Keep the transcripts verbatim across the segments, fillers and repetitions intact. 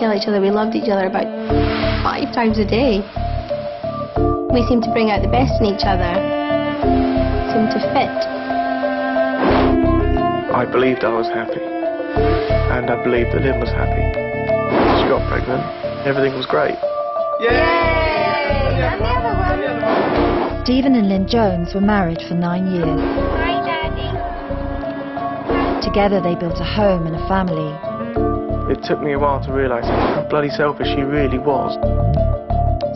tell each other we loved each other about five times a day. We seemed to bring out the best in each other. We seemed to fit. I believed I was happy, and I believed that Lynn was happy. She got pregnant. Everything was great. Yay! Another one. Stephen and Lynn Jones were married for nine years. Hi, Daddy. Together they built a home and a family. It took me a while to realise how bloody selfish she really was.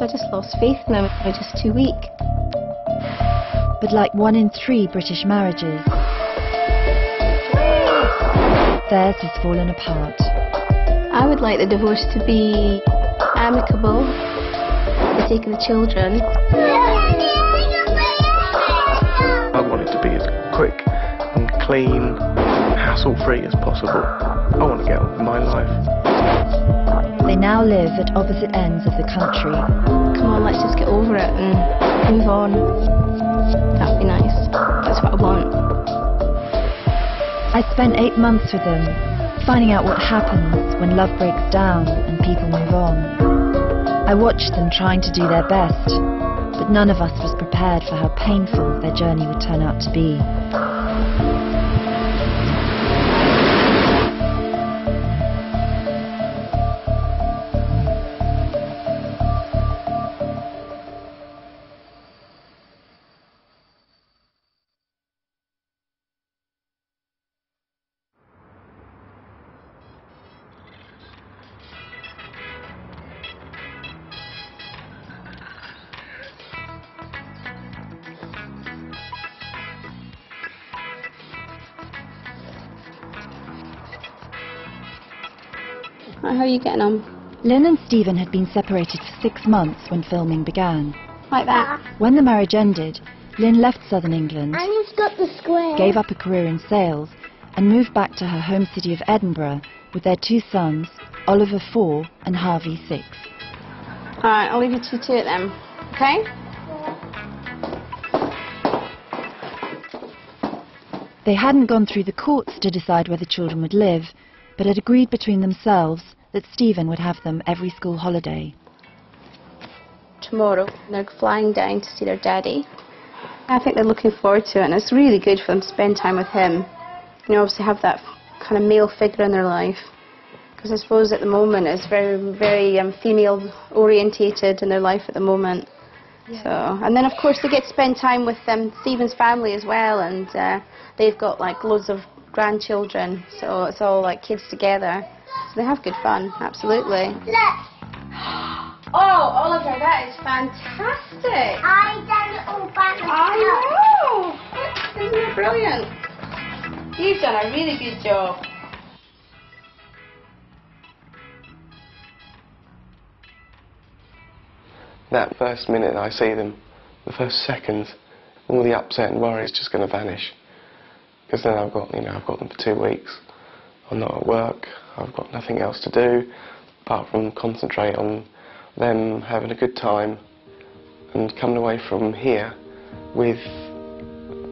I just lost faith in them. I was just too weak. But like one in three British marriages, theirs has fallen apart. I would like the divorce to be amicable, for the sake of the children. I want it to be as quick and clean, hassle-free as possible. I want to get on with my life. They now live at opposite ends of the country. Come on, let's just get over it and move on. That'd be nice. That's what I want. I spent eight months with them, finding out what happens when love breaks down and people move on. I watched them trying to do their best, but none of us was prepared for how painful their journey would turn out to be. How are you getting on? Lynn and Stephen had been separated for six months when filming began. Like that. When the marriage ended, Lynn left southern England, and you've got the square. Gave up a career in sales and moved back to her home city of Edinburgh with their two sons, Oliver four and Harvey six. Alright, I'll leave you two to it then, okay? Yeah. They hadn't gone through the courts to decide where the children would live, but had agreed between themselves that Stephen would have them every school holiday. Tomorrow, they're flying down to see their daddy. I think they're looking forward to it, and it's really good for them to spend time with him. You know, obviously have that kind of male figure in their life, because I suppose at the moment it's very, very um, female-orientated in their life at the moment. Yeah. So, and then of course they get to spend time with um, Stephen's family as well, and uh, they've got like loads of grandchildren, so it's all like kids together. So they have good fun, absolutely. Look! Oh, Oliver, that is fantastic! I done it all by myself. I know! Isn't it brilliant? You've done a really good job. That first minute I see them, the first seconds, all the upset and worry is just going to vanish. Because then I've got, you know, I've got them for two weeks. I'm not at work. I've got nothing else to do apart from concentrate on them having a good time and coming away from here with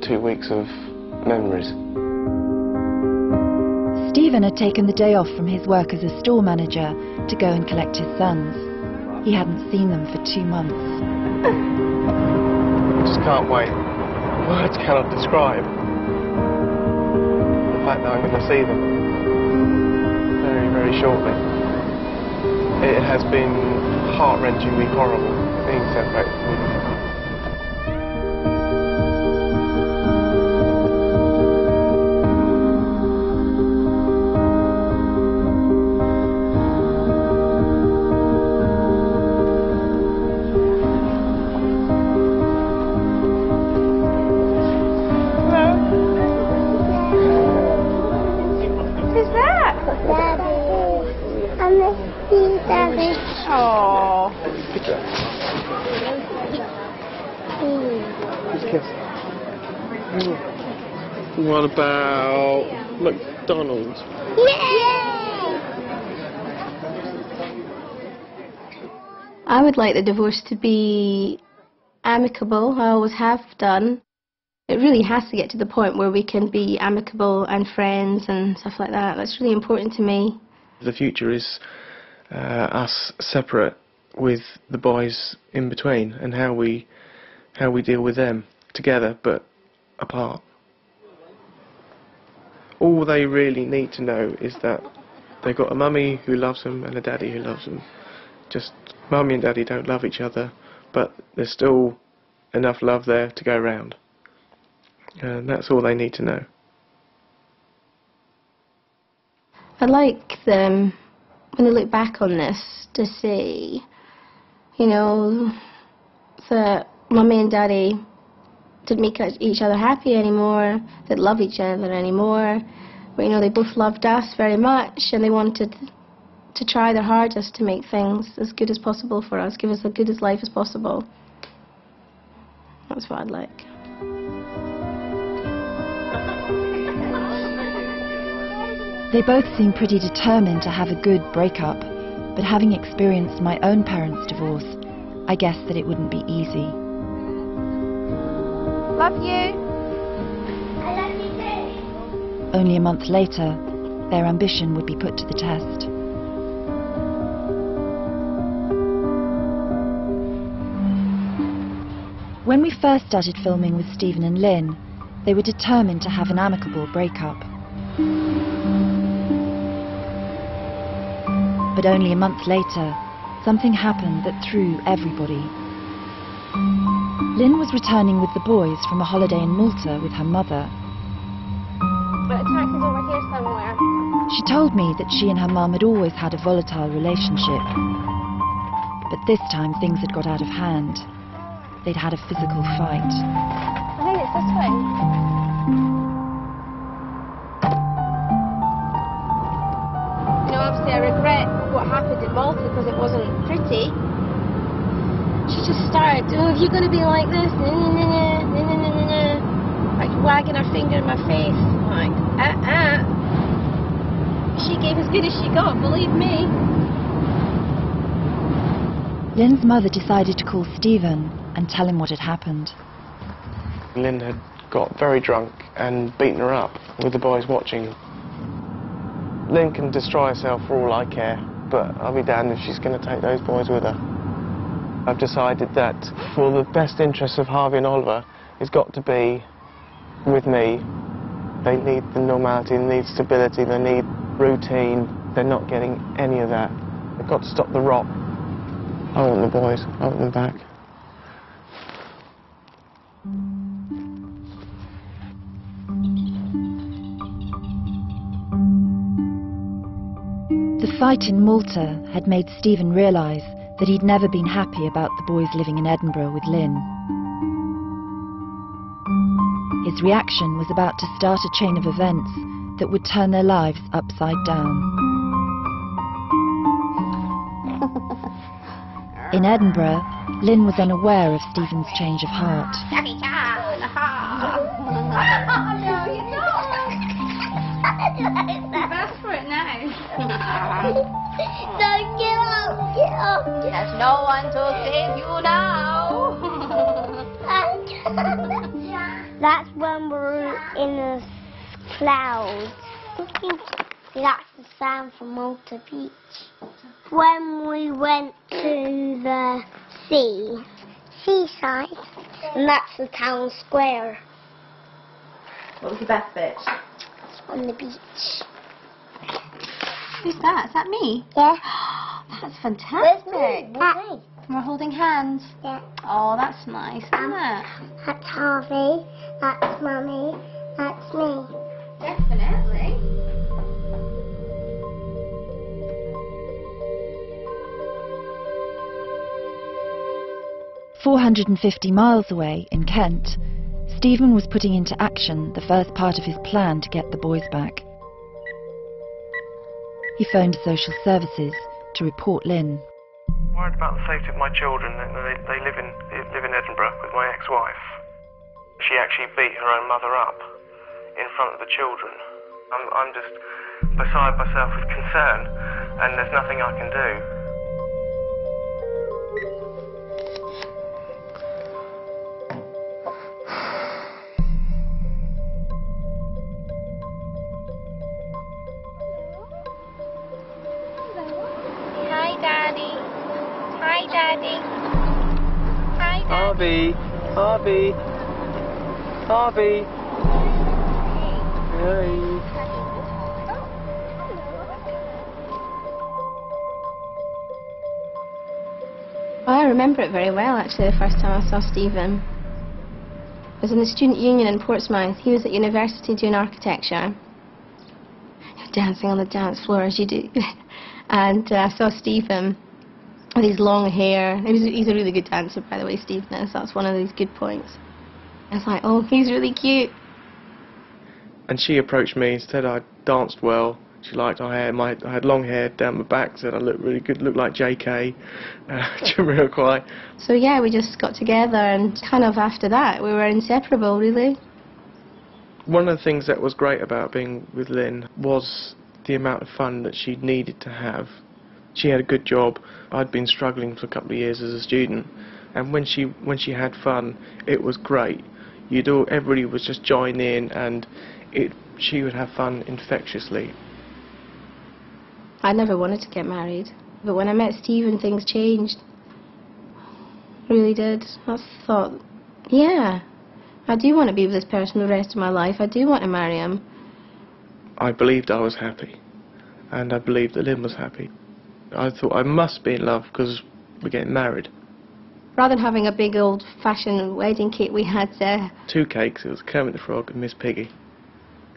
two weeks of memories. Stephen had taken the day off from his work as a store manager to go and collect his sons. He hadn't seen them for two months. I just can't wait. Words cannot describe the fact that I'm going to see them very, very shortly. It has been heart-wrenchingly horrible being separated from What about McDonald's? Yay! I would like the divorce to be amicable. I always have done. It really has to get to the point where we can be amicable and friends and stuff like that. That's really important to me. The future is uh, us separate with the boys in between, and how we how we deal with them together but apart. All they really need to know is that they've got a mummy who loves them and a daddy who loves them. Just mummy and daddy don't love each other, but there's still enough love there to go around. And that's all they need to know. I like them, when I look back on this, to see, you know, that mummy and daddy didn't make each other happy anymore, didn't love each other anymore, but you know, they both loved us very much, and they wanted to try their hardest to make things as good as possible for us, give us as good as life as possible. That's what I'd like. They both seem pretty determined to have a good breakup, but having experienced my own parents' divorce, I guess that it wouldn't be easy. Love you. I love you too. Only a month later, their ambition would be put to the test. When we first started filming with Stephen and Lynn, they were determined to have an amicable breakup. But only a month later, something happened that threw everybody. Lynn was returning with the boys from a holiday in Malta with her mother. But a taxi's over here somewhere. She told me that she and her mum had always had a volatile relationship. But this time things had got out of hand. They'd had a physical fight. I think it's this way. I regret what happened in Malta because it wasn't pretty. She just started, oh, you're going to be like this, nah, nah, nah, nah, nah, nah, nah. Like wagging her finger in my face, like, uh-uh. She gave as good as she got, believe me. Lynn's mother decided to call Stephen and tell him what had happened. Lynn had got very drunk and beaten her up with the boys watching. Lynn can destroy herself for all I care, but I'll be damned if she's going to take those boys with her. I've decided that for the best interests of Harvey and Oliver, it's got to be with me. They need the normality, they need stability, they need routine. They're not getting any of that. They've got to stop the rot. I want the boys, I want them back. The fight in Malta had made Stephen realise that he'd never been happy about the boys living in Edinburgh with Lynn. His reaction was about to start a chain of events that would turn their lives upside down. In Edinburgh, Lynn was unaware of Stephen's change of heart. Don't get up, get up. There's no one to save you now. That's when we're in the clouds. That's the sound from Malta Beach. When we went to the sea, seaside, and that's the town square. What was the best bit? On the beach. Who's that? Is that me? Yeah. That's fantastic. Where's me? Where's me? We're holding hands. Yeah. Oh, that's nice, isn't it? That's Harvey. That's Mummy. That's me. Definitely. four hundred and fifty miles away in Kent, Stephen was putting into action the first part of his plan to get the boys back. He phoned social services to report Lynn. I'm worried about the safety of my children. They, they live in they live in Edinburgh with my ex-wife. She actually beat her own mother up in front of the children. I'm, I'm just beside myself with concern, and there's nothing I can do. Hi. Hi, Daddy. Hi, Daddy. Harvey. Harvey. Harvey. Hey. Hey. Well, I remember it very well, actually, the first time I saw Stephen. It was in the student union in Portsmouth. He was at university doing architecture, dancing on the dance floor, as you do. And uh, I saw Stephen with his long hair. He was, he's a really good dancer, by the way, Stephen is. That's one of these good points. I was like, oh, he's really cute. And she approached me and said I danced well. She liked my hair. My, I had long hair down my back, said I looked really good, looked like J K, uh, Jamiroquai. So yeah, we just got together and kind of after that we were inseparable, really. One of the things that was great about being with Lynn was the amount of fun that she needed to have. She had a good job. I'd been struggling for a couple of years as a student, and when she when she had fun, it was great. You'd all, everybody was just join in, and it she would have fun infectiously. I never wanted to get married, but when I met Stephen, things changed. Really did. I thought, yeah, I do want to be with this person the rest of my life. I do want to marry him. I believed I was happy, and I believed that Lynn was happy. I thought I must be in love because we're getting married. Rather than having a big old-fashioned wedding cake, we had uh, two cakes. It was Kermit the Frog and Miss Piggy.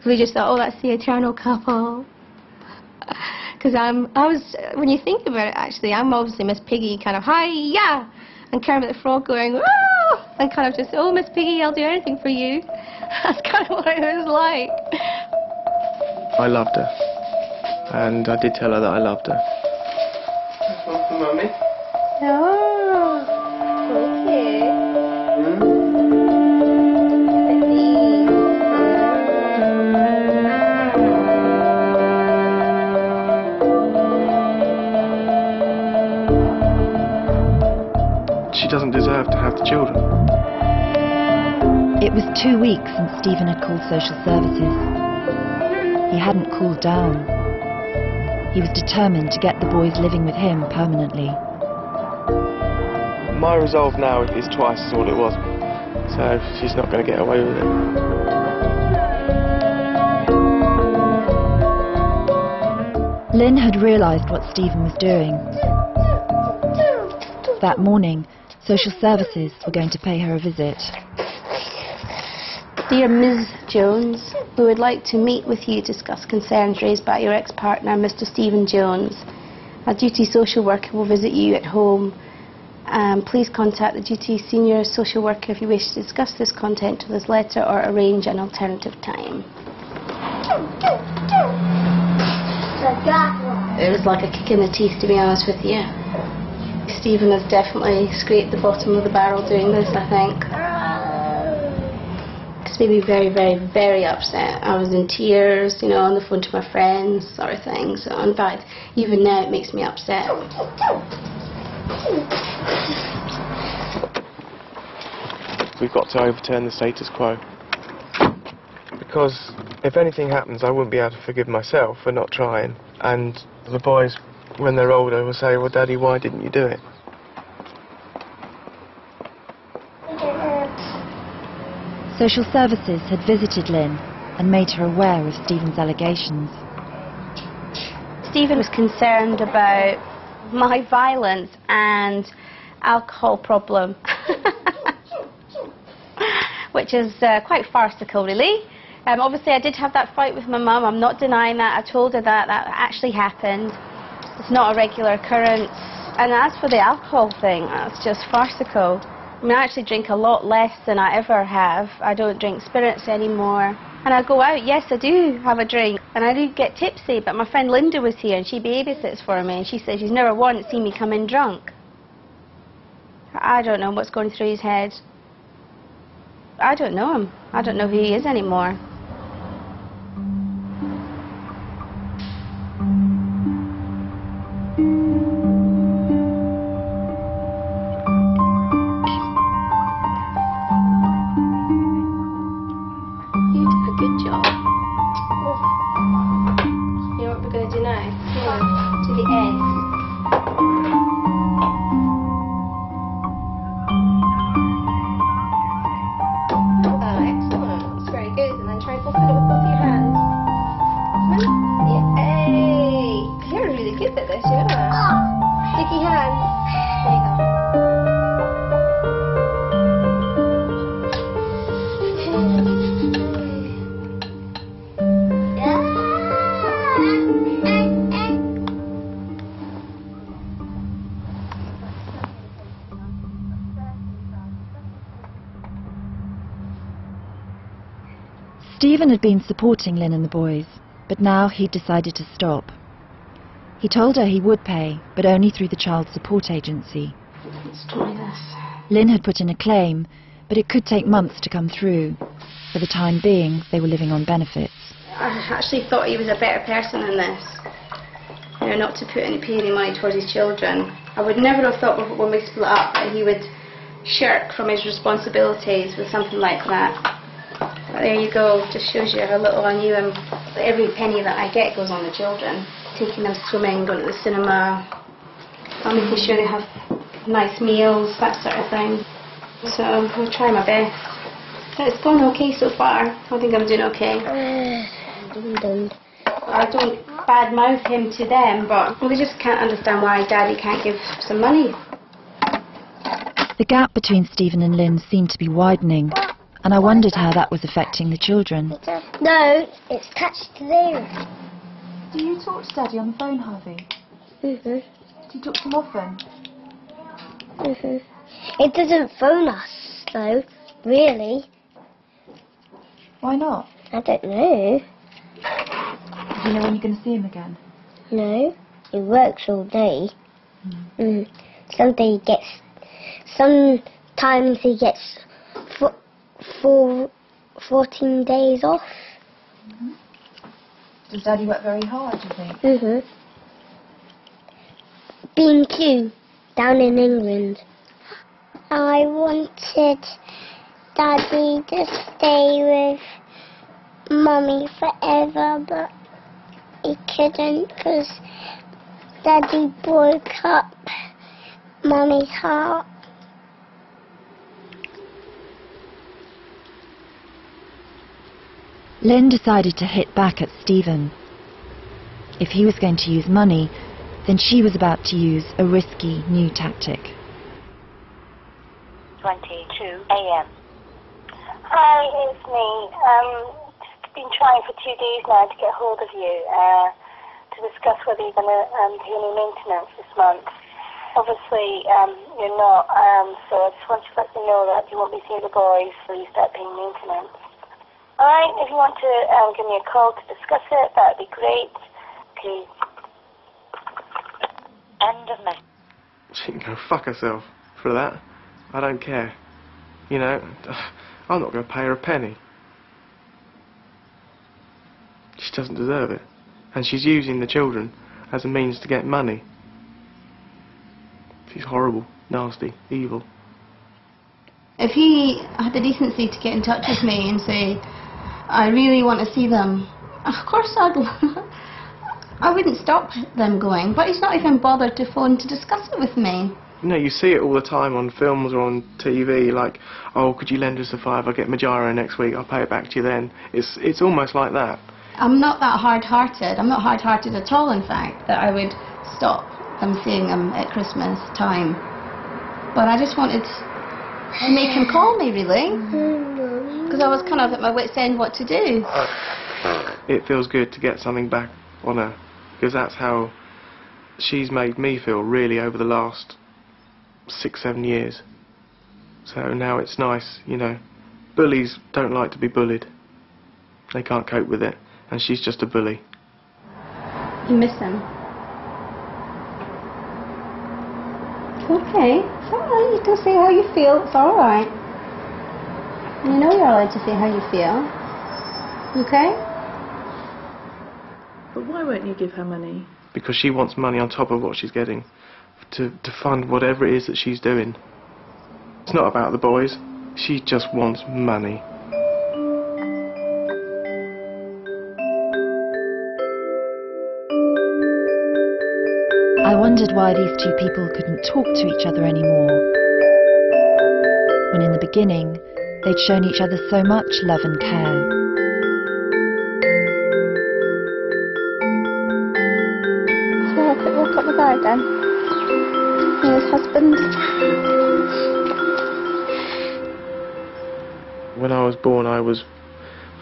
We just thought, oh, that's the eternal couple. Because I'm, I was, when you think about it, actually, I'm obviously Miss Piggy, kind of, hi-ya! And Kermit the Frog going, woo! And kind of just, oh, Miss Piggy, I'll do anything for you. That's kind of what it was like. I loved her. And I did tell her that I loved her. This one for Mummy? Oh, okay. Mm. She doesn't deserve to have the children. It was two weeks since Stephen had called social services. He hadn't cooled down. He was determined to get the boys living with him permanently. My resolve now is twice as all it was, so she's not going to get away with it. Lynn had realised what Stephen was doing. That morning, social services were going to pay her a visit. Dear Miz Jones, we would like to meet with you to discuss concerns raised by your ex-partner, Mister Stephen Jones. A duty social worker will visit you at home. Um, please contact the duty senior social worker if you wish to discuss this content of this letter or arrange an alternative time. It was like a kick in the teeth, to be honest with you. Stephen has definitely scraped the bottom of the barrel doing this, I think. Because made me very, very, very upset. I was in tears, you know, on the phone to my friends, sort of thing. So, in fact, even now it makes me upset. We've got to overturn the status quo. Because if anything happens, I wouldn't be able to forgive myself for not trying. And the boys, when they're older, will say, well, Daddy, why didn't you do it? Social services had visited Lynn and made her aware of Stephen's allegations. Stephen was concerned about my violence and alcohol problem, which is uh, quite farcical, really. Um, obviously, I did have that fight with my mum. I'm not denying that. I told her that. That actually happened. It's not a regular occurrence. And as for the alcohol thing, that's just farcical. I mean, I actually drink a lot less than I ever have. I don't drink spirits anymore. And I go out, yes, I do have a drink. And I do get tipsy, but my friend Linda was here and she babysits for me. And she says she's never once seen me come in drunk. I don't know what's going through his head. I don't know him. I don't know who he is anymore. Now, to the end. Stephen had been supporting Lynn and the boys, but now he'd decided to stop. He told her he would pay, but only through the Child Support Agency. Let's try this. Lynn had put in a claim, but it could take months to come through. For the time being, they were living on benefits. I actually thought he was a better person than this. You know, not to put any pain in mind towards his children. I would never have thought when we split up that he would shirk from his responsibilities with something like that. But there you go, just shows you how little I knew him. Every penny that I get goes on the children. Taking them swimming, going to the cinema, making sure they have nice meals, that sort of thing. So I'll try my best. It's gone okay so far. I think I'm doing okay. I don't badmouth him to them, but we just can't understand why Daddy can't give some money. The gap between Stephen and Lynn seemed to be widening, and I wondered how that was affecting the children. No, it's attached to there. Do you talk to Daddy on the phone, Harvey? Mm-hmm. Do you talk to him often? Mm-hmm. It doesn't phone us, though, really. Why not? I don't know. Do you know when you're going to see him again? No. He works all day. Mm. Mm. Some day he gets... Sometimes he gets four, four, fourteen days off. Mm-hmm. Does Daddy work very hard, do you think? Mm-hmm. B and Q, down in England. I wanted Daddy to stay with Mummy forever, but he couldn't because Daddy broke up Mummy's heart. Lynn decided to hit back at Stephen. If he was going to use money, then she was about to use a risky new tactic. twenty-two A M Hi, it's me. Um, I've been trying for two days now to get hold of you uh, to discuss whether you're going to um, pay any maintenance this month. Obviously, um, you're not, um, so I just want to let you know that you won't be seeing the boys till you start paying maintenance. Alright, if you want to um, give me a call to discuss it, that would be great. Okay. End of message. She can go fuck herself for that. I don't care. You know, I'm not going to pay her a penny. She doesn't deserve it. And she's using the children as a means to get money. She's horrible, nasty, evil. If he had the decency to get in touch with me and say, I really want to see them. Of course I'd I wouldn't stop them going, but he's not even bothered to phone to discuss it with me. You know, you see it all the time on films or on T V, like, oh, could you lend us a five? I'll get my gyro next week, I'll pay it back to you then. It's, it's almost like that. I'm not that hard-hearted. I'm not hard-hearted at all, in fact, that I would stop them seeing them at Christmas time. But I just wanted to make him call me, really, because I was kind of at my wit's end what to do. It feels good to get something back on her, because that's how she's made me feel, really, over the last six, seven years. So now it's nice, you know. Bullies don't like to be bullied. They can't cope with it, and she's just a bully. You miss him? Okay, it's alright, you can say how you feel, it's alright. You know you're allowed to say how you feel. Okay? But why won't you give her money? Because she wants money on top of what she's getting, to, to fund whatever it is that she's doing. It's not about the boys, she just wants money. I wondered why these two people couldn't talk to each other anymore, when in the beginning they'd shown each other so much love and care. So I could walk up the garden, and his husband. When I was born I was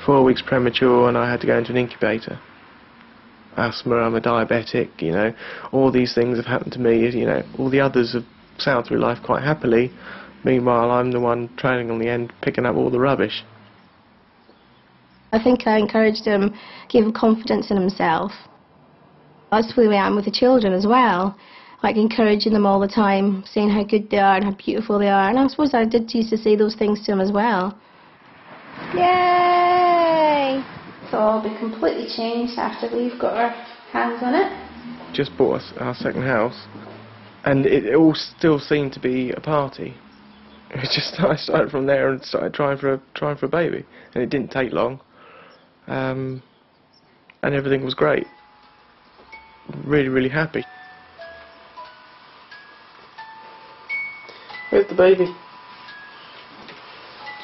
four weeks premature and I had to go into an incubator. Asthma, I'm a diabetic, you know, all these things have happened to me, you know, all the others have sailed through life quite happily. Meanwhile, I'm the one trailing on the end, picking up all the rubbish. I think I encouraged him, gave him confidence in himself. That's the way I am with the children as well, like encouraging them all the time, saying how good they are and how beautiful they are. And I suppose I did used to say those things to him as well. Yay! It's all been completely changed after we've got our hands on it. Just bought us our second house, and it, it all still seemed to be a party. It just I started from there and started trying for a trying for a baby, and it didn't take long, um, and everything was great. Really, really happy. Where's the baby?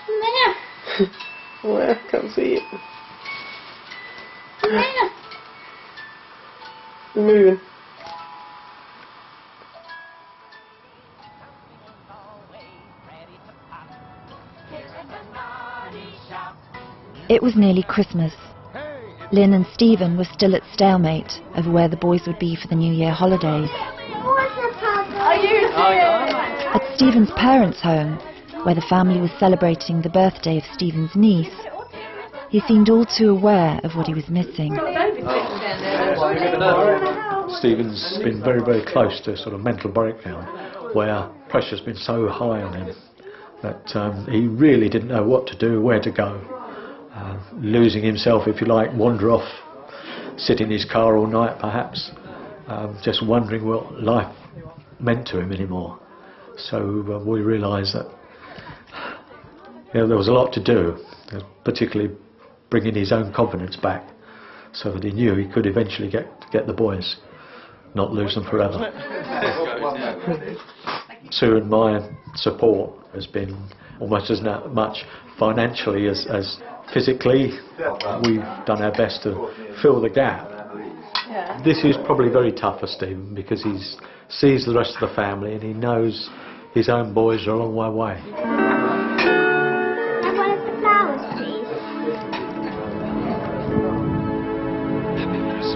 There. Where? I can't see it. There. We're moving. It was nearly Christmas. Lynn and Stephen were still at stalemate over where the boys would be for the New Year holidays. At Stephen's parents' home, where the family was celebrating the birthday of Stephen's niece, he seemed all too aware of what he was missing. Stephen's been very, very close to a sort of mental breakdown, where pressure's been so high on him that um, he really didn't know what to do, where to go. Uh, losing himself, if you like, wander off, sit in his car all night perhaps, um, just wondering what life meant to him anymore. So uh, we realised that, you know, there was a lot to do, particularly bringing his own confidence back so that he knew he could eventually get, get the boys, not lose them forever. Sue and my support has been almost as much financially as, as physically. We've done our best to fill the gap. Yeah. This is probably very tough for Stephen because he sees the rest of the family and he knows his own boys are a long way away. I want the flowers, please. Happy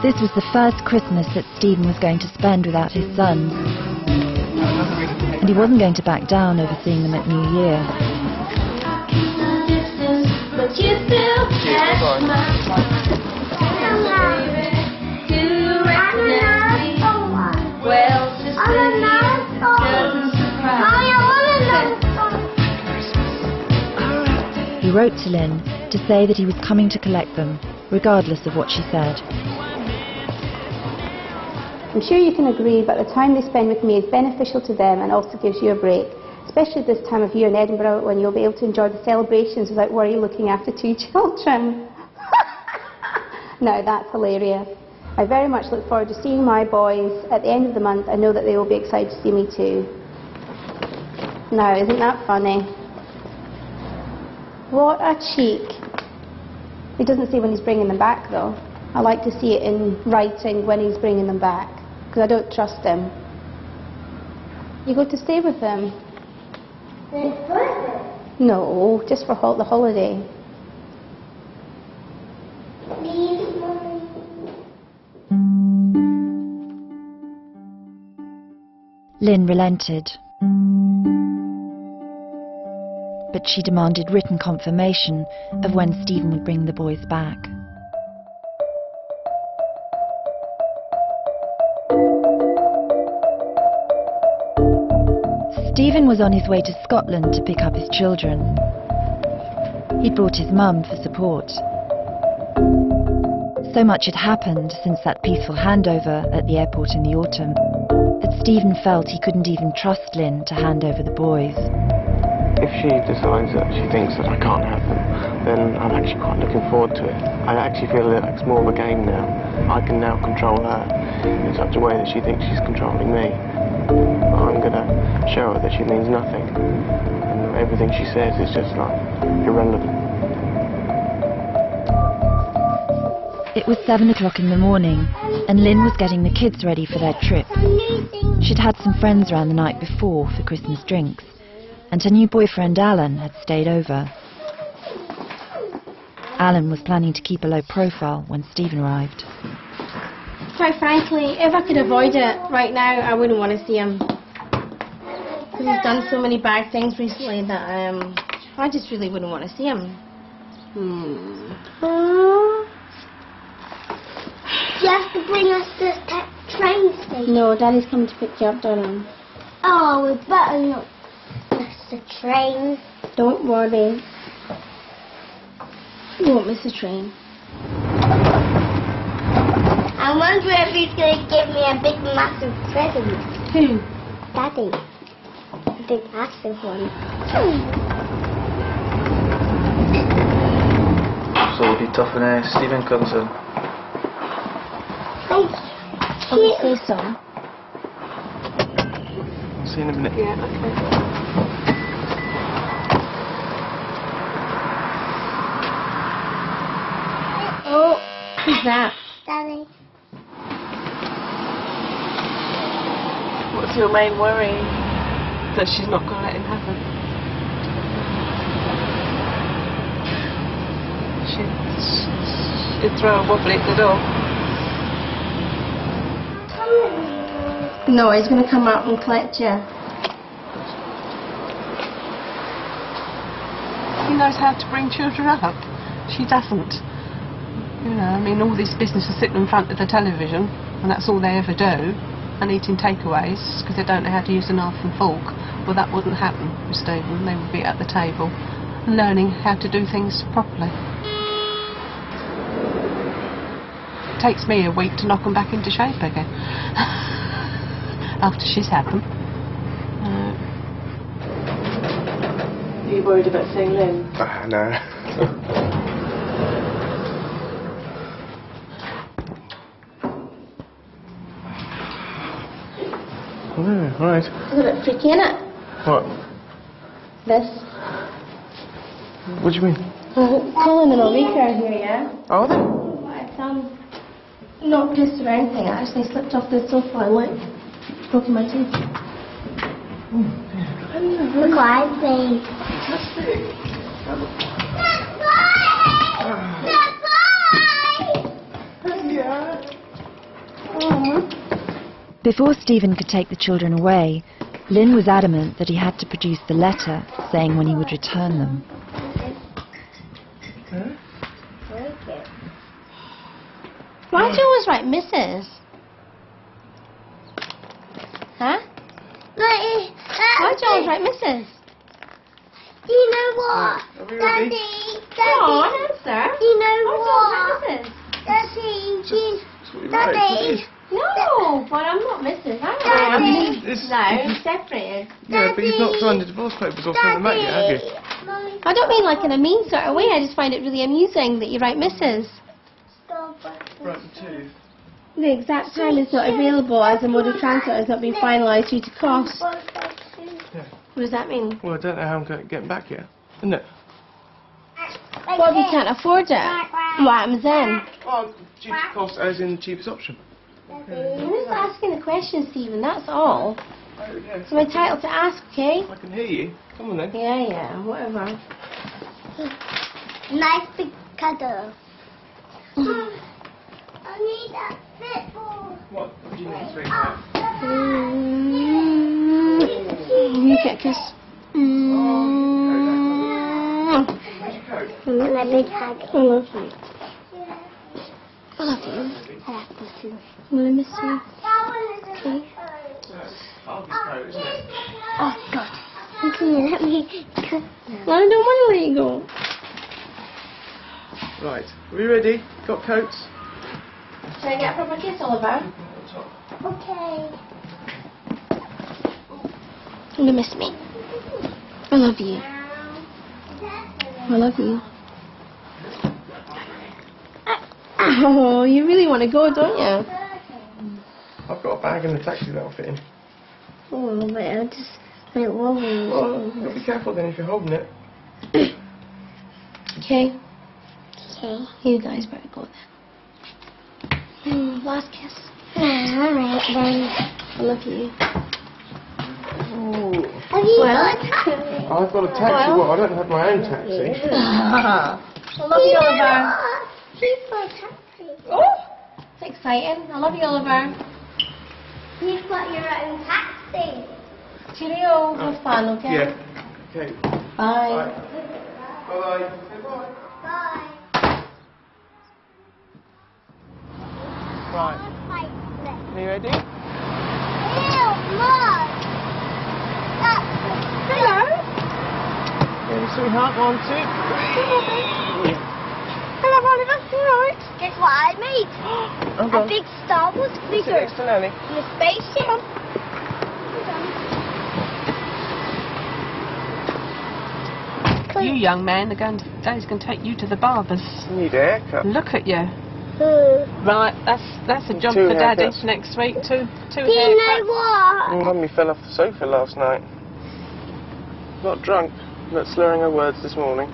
This was the first Christmas that Stephen was going to spend without his sons, and he wasn't going to back down over seeing them at New Year. He wrote to Lynn to say that he was coming to collect them, regardless of what she said. I'm sure you can agree that the time they spend with me is beneficial to them and also gives you a break, especially this time of year in Edinburgh when you'll be able to enjoy the celebrations without worry looking after two children. Now that's hilarious. I very much look forward to seeing my boys at the end of the month. I know that they will be excited to see me too. Now, isn't that funny? What a cheek. He doesn't say when he's bringing them back though. I like to see it in writing when he's bringing them back, because I don't trust him. You go to stay with them? No, just for the holiday. Lynn relented, but she demanded written confirmation of when Stephen would bring the boys back. Stephen was on his way to Scotland to pick up his children. He'd brought his mum for support. So much had happened since that peaceful handover at the airport in the autumn that Stephen felt he couldn't even trust Lynn to hand over the boys. If she decides that she thinks that I can't have them, then I'm actually quite looking forward to it. I actually feel that it's more of a game now. I can now control her in such a way that she thinks she's controlling me. I'm going to show her that she means nothing. And everything she says is just like irrelevant. It was seven o'clock in the morning and Lynn was getting the kids ready for their trip. She'd had some friends round the night before for Christmas drinks. And her new boyfriend Alan had stayed over. Alan was planning to keep a low profile when Stephen arrived. Quite frankly, if I could avoid it right now, I wouldn't want to see him. Because he's done so many bad things recently that um, I just really wouldn't want to see him. Hmm. Uh, do you have to bring us to the train station? No, Daddy's coming to pick you up, darling. Oh, we better not. The train. Don't worry. You won't miss the train. I wonder if he's going to give me a big, massive present. Who? Daddy. A big, massive one. So it'll be tough when uh, Stephen comes in. Thank you. Obviously so. See you in a minute. Yeah, okay. Who's that? Daddy. What's your main worry? That she's not going to let him have it. She'd, she'd throw a wobbly at the door. No, he's going to come out and collect you. He knows how to bring children up. She doesn't. You know, I mean, all this business of sitting in front of the television, and that's all they ever do, and eating takeaways because they don't know how to use a knife and fork. Well, that wouldn't happen with Stephen. They would be at the table and learning how to do things properly. It takes me a week to knock them back into shape again after she's had them. Uh, Are you worried about seeing Lynn? Uh, no. Yeah, right. It's a bit freaky, isn't it? What? This. What do you mean? Uh, Colin and Oliver are here, yeah? Are they? I've um, not pissed or anything. I actually slipped off the sofa and, like, broken my teeth. Oh, yeah. Look what I think. Fantastic. That's why! That's why! That's Before Stephen could take the children away, Lynn was adamant that he had to produce the letter saying when he would return them. Huh? Why do you always write Missus? Huh? Why do you always write Missus? Do you know what? Daddy, Daddy. Go on, answer. Do you know what? Daddy, Daddy. No, but I'm not Missus Am I? Daddy. No, I'm separated. Yeah, Daddy. But you've not signed the divorce papers off from the mate yet, have you? Mommy, I don't mean like in a mean sort of way. I just find it really amusing that you write Missus Right, two. The exact time is not available as the mode of transport has not been finalised due to cost. Yeah. What does that mean? Well, I don't know how I'm going to get back yet, isn't it? Well, if you can't afford it, what happens then? Well, due to cost as in the cheapest option. I'm just asking the question, Stephen, that's all. Oh, yeah. So I'm entitled to ask, okay? I can hear you. Come on then. Yeah, yeah, whatever. Nice big cuddle. Mm. I need that football. What? What do you need to mm. You get a kiss. Mm. Oh, you know, and a big hug. I love you. I love you. I love you. I'm going to miss you. Okay? Oh, God. Can you let me go? No, I don't want to let you go. Right. Are we ready? Got coats? Should I get a proper kiss, Oliver? Okay. You miss me. I love you. I love you. Oh, you really want to go, don't you? I've got a bag in the taxi that'll fit in. Oh, but I just... I love you. Well, you'll be careful then if you're holding it. Okay. Okay. You guys better go then. Mm, last kiss. Yeah, all right then. I love you. Ooh. Have you well, got a taxi? I've got a taxi. Well, I don't have my own taxi. I love you, Oliver. He's got a taxi. Oh, it's exciting. I love you, Oliver. You've got your own taxi. Cheerio. Have fun, okay? Yeah. Okay. Bye. Bye. Bye. Bye. Right. Are you ready? Ew, Mom! Hello. Ready, sweetheart? One, two, three. Hello, Oliver. You right? Guess what I made? Oh, a big Star Wars figure. Next to Nanny. In a spaceship. Come on. You young man, the daddy's going to take you to the barbers. Need a haircut. Look at you. Right, that's that's a job for Daddy next week. Two, two. Do you know what? Mummy fell off the sofa last night. Not drunk, but slurring her words this morning.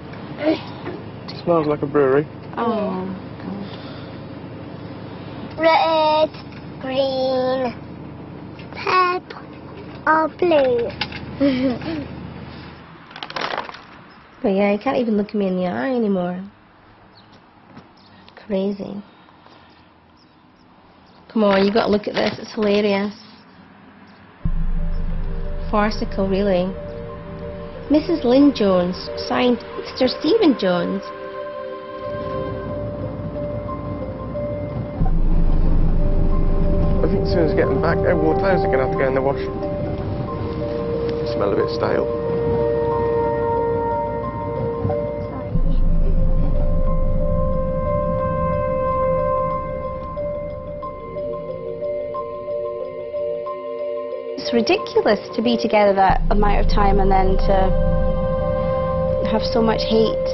Smells like a brewery. Oh. Red, green, purple, or blue. But yeah, you can't even look me in the eye anymore. Crazy. Come on, you've got to look at this, it's hilarious. Farcical, really. Missus Lynn Jones, signed Mister Stephen Jones. I think as soon as getting back, everyone's clothes are going to have to go in the wash. Smell a bit stale. It's ridiculous to be together that amount of time and then to have so much hate.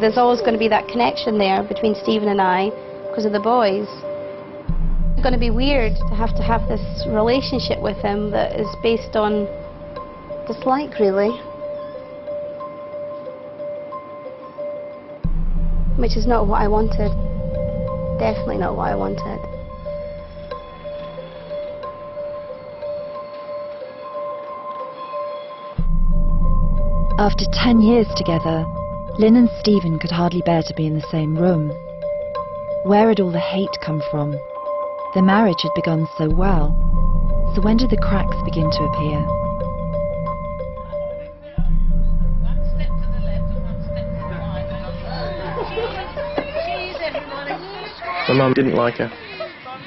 There's always going to be that connection there between Stephen and I because of the boys. It's going to be weird to have to have this relationship with him that is based on dislike, really. Which is not what I wanted. Definitely not what I wanted. After ten years together, Lynn and Stephen could hardly bear to be in the same room. Where had all the hate come from? Their marriage had begun so well, so when did the cracks begin to appear? My mum didn't like her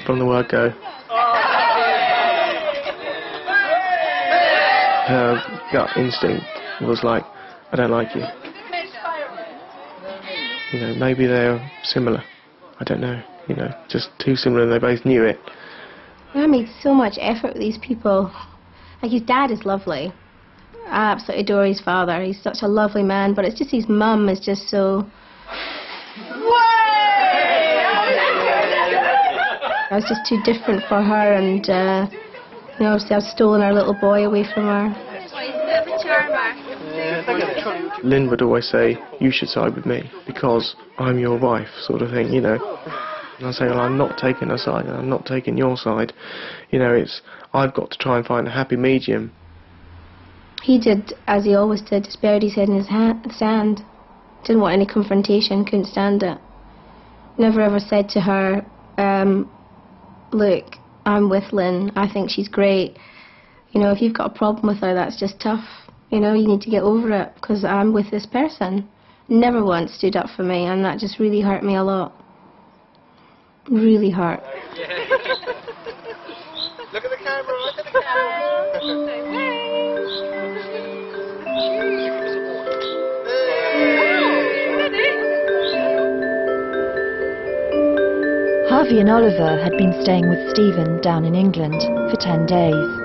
from the word go. Her gut instinct was like, I don't like you. You know, maybe they're similar. I don't know. You know, just too similar and they both knew it. I made so much effort with these people. Like, his dad is lovely. I absolutely adore his father. He's such a lovely man, but it's just his mum is just so... I was just too different for her and, uh, you know, obviously I've stolen our little boy away from her. Lynn would always say, you should side with me because I'm your wife, sort of thing, you know. And I say, well, I'm not taking her side, and I'm not taking your side. You know, it's, I've got to try and find a happy medium. He did, as he always did, just buried his head in his hand, sand. Didn't want any confrontation, couldn't stand it. Never ever said to her, um, look, I'm with Lynn, I think she's great. You know, if you've got a problem with her, that's just tough. You know, you need to get over it, because I'm with this person. Never once stood up for me, and that just really hurt me a lot. Really hurt. Look at the camera, look at the camera. Harvey and Oliver had been staying with Stephen down in England for ten days.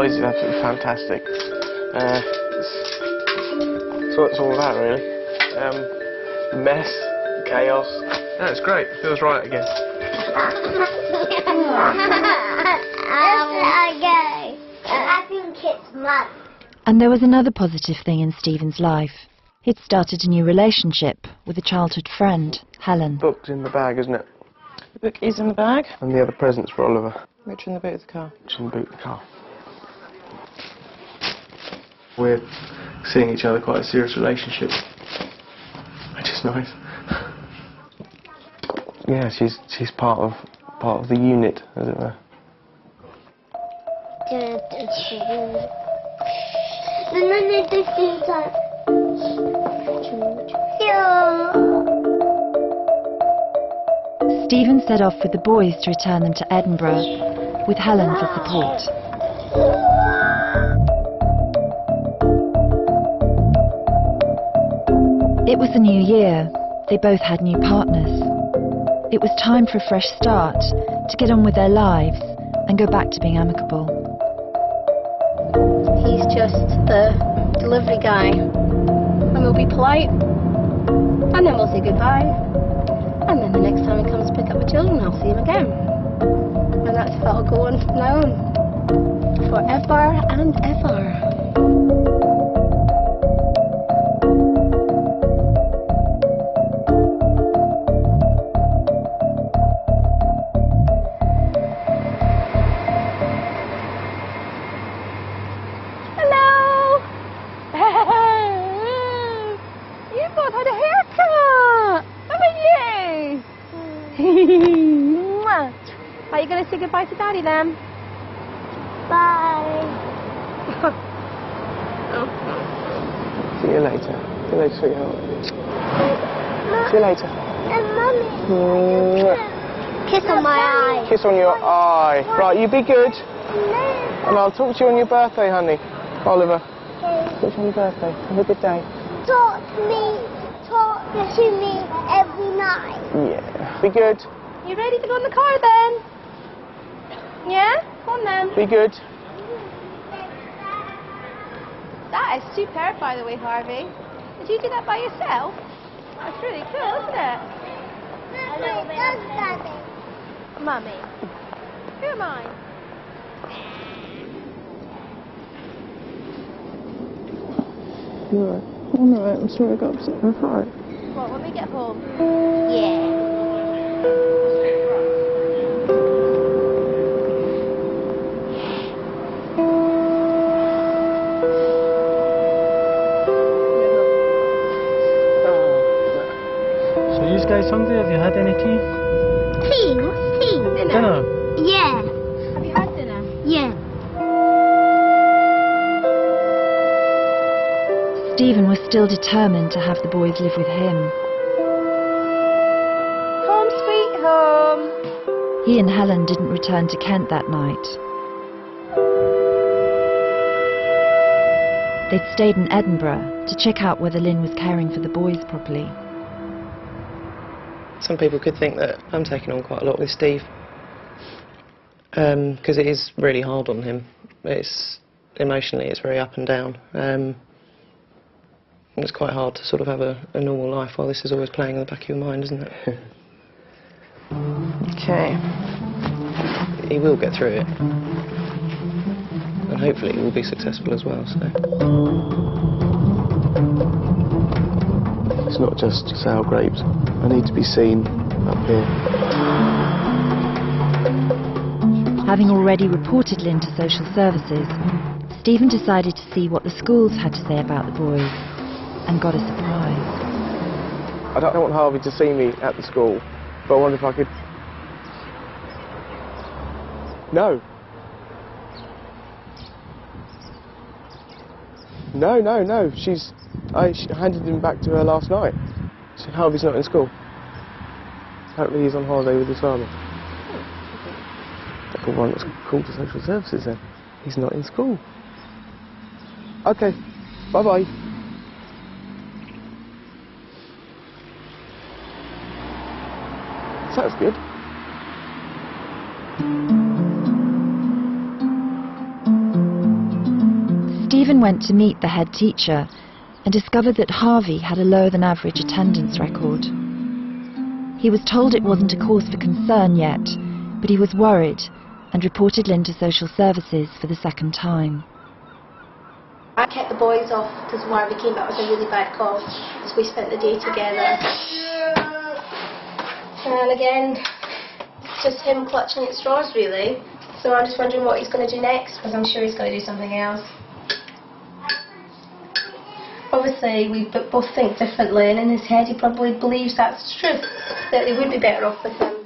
boys is absolutely fantastic. Uh, so it's all that really. Um, mess, chaos. Yeah, it's great. It feels right again. I go. I think it's mud. And there was another positive thing in Stephen's life. He'd started a new relationship with a childhood friend, Helen. Book's in the bag, isn't it? The book is in the bag. And the other presents for Oliver. Richard in the boot of the car. Richard in the boot of the car. We're seeing each other quite a serious relationship, which is nice. Yeah, she's she's part of part of the unit, as it were. Stephen set off with the boys to return them to Edinburgh, with Helen for support. It was the new year. They both had new partners. It was time for a fresh start, to get on with their lives and go back to being amicable. He's just the delivery guy. And we'll be polite. And then we'll say goodbye. And then the next time he comes to pick up the children, I'll see him again. And that's how I'll go on from now on. Forever and ever. Hello! You've not had a haircut! How are you? Are you going to say goodbye to Daddy then? Bye. See you later. See you later, sweetheart. Ma See you later. And Mummy. Mm. Kiss on my eye. Kiss on your eye. Right, you be good. And I'll talk to you on your birthday, honey. Oliver. Okay. Talk to you on your birthday. Have a good day. Talk to me. Talk to me every night. Yeah. Be good. You ready to go in the car then? Yeah? Go on then. Be good. That is superb, by the way, Harvey. Did you do that by yourself? That's really cool, isn't it? That's what it does, Daddy. Mummy. Who am I? You're right. I'm alright. I'm sorry I got upset. I'm sorry. What, when we get home? Yeah. Sunday, have you had any tea? Tea? What's tea? Dinner. Dinner? Yeah. Have you had dinner? Yeah. Stephen was still determined to have the boys live with him. Home sweet home. He and Helen didn't return to Kent that night. They'd stayed in Edinburgh to check out whether Lynn was caring for the boys properly. Some people could think that I'm taking on quite a lot with Steve, because um, it is really hard on him. It's emotionally, it's very up and down. Um, and it's quite hard to sort of have a, a normal life while this is always playing in the back of your mind, isn't it? Okay. He will get through it, and hopefully he will be successful as well. So it's not just sour grapes. I need to be seen up here. Having already reported Lynn to social services, Stephen decided to see what the schools had to say about the boys, and got a surprise. I don't want Harvey to see me at the school, but I wonder if I could... No. No, no, no. She's... I she handed him back to her last night. So Harvey's not in school. Apparently he's on holiday with his father. That's the one that's called to social services then. He's not in school. Okay, bye-bye. Sounds good. Stephen went to meet the head teacher and discovered that Harvey had a lower than average attendance record. He was told it wasn't a cause for concern yet, but he was worried and reported Lynn to social services for the second time. I kept the boys off because Harvey came back with a really bad cough, so we spent the day together. And again, it's just him clutching at straws really. So I'm just wondering what he's going to do next, because I'm sure he's going to do something else. Obviously, we both think differently, and in his head he probably believes that's the truth, that they would be better off with him.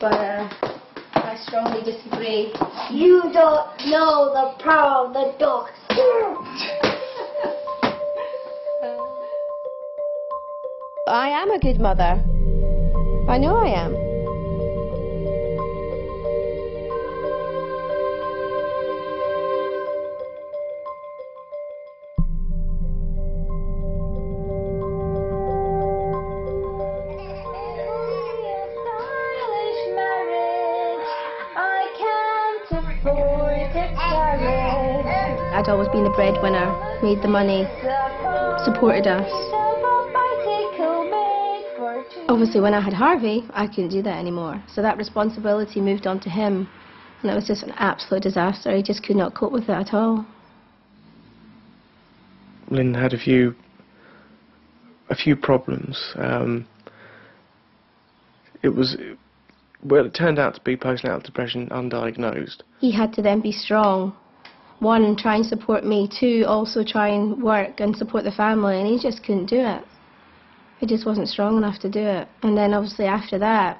But uh, I strongly disagree. You don't know the power of the dog. I am a good mother. I know I am. I'd always been the breadwinner, made the money, supported us. Obviously when I had Harvey, I couldn't do that anymore. So that responsibility moved on to him, and it was just an absolute disaster. He just could not cope with it at all. Lynn had a few, a few problems. Um, it was... Well, it turned out to be postnatal depression, undiagnosed. He had to then be strong. One, try and support me. Two, also try and work and support the family. And he just couldn't do it. He just wasn't strong enough to do it. And then, obviously, after that,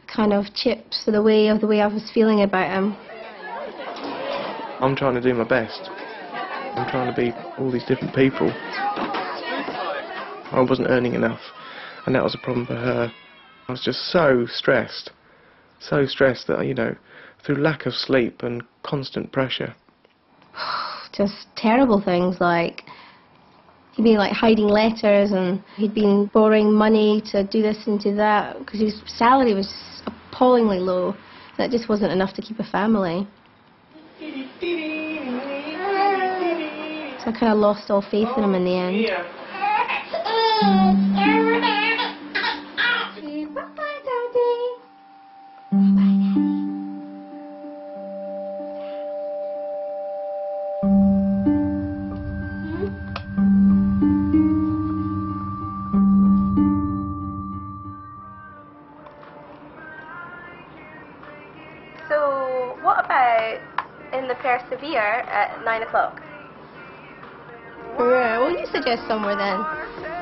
the kind of chips for the way of the way I was feeling about him. I'm trying to do my best. I'm trying to be all these different people. I wasn't earning enough, and that was a problem for her. I was just so stressed, so stressed that, you know, through lack of sleep and constant pressure. Just terrible things, like he'd been like hiding letters, and he'd been borrowing money to do this and do that because his salary was just appallingly low. That just wasn't enough to keep a family. So I kind of lost all faith in him in the end. Yeah. At nine o'clock. Yeah, well, you suggest somewhere then,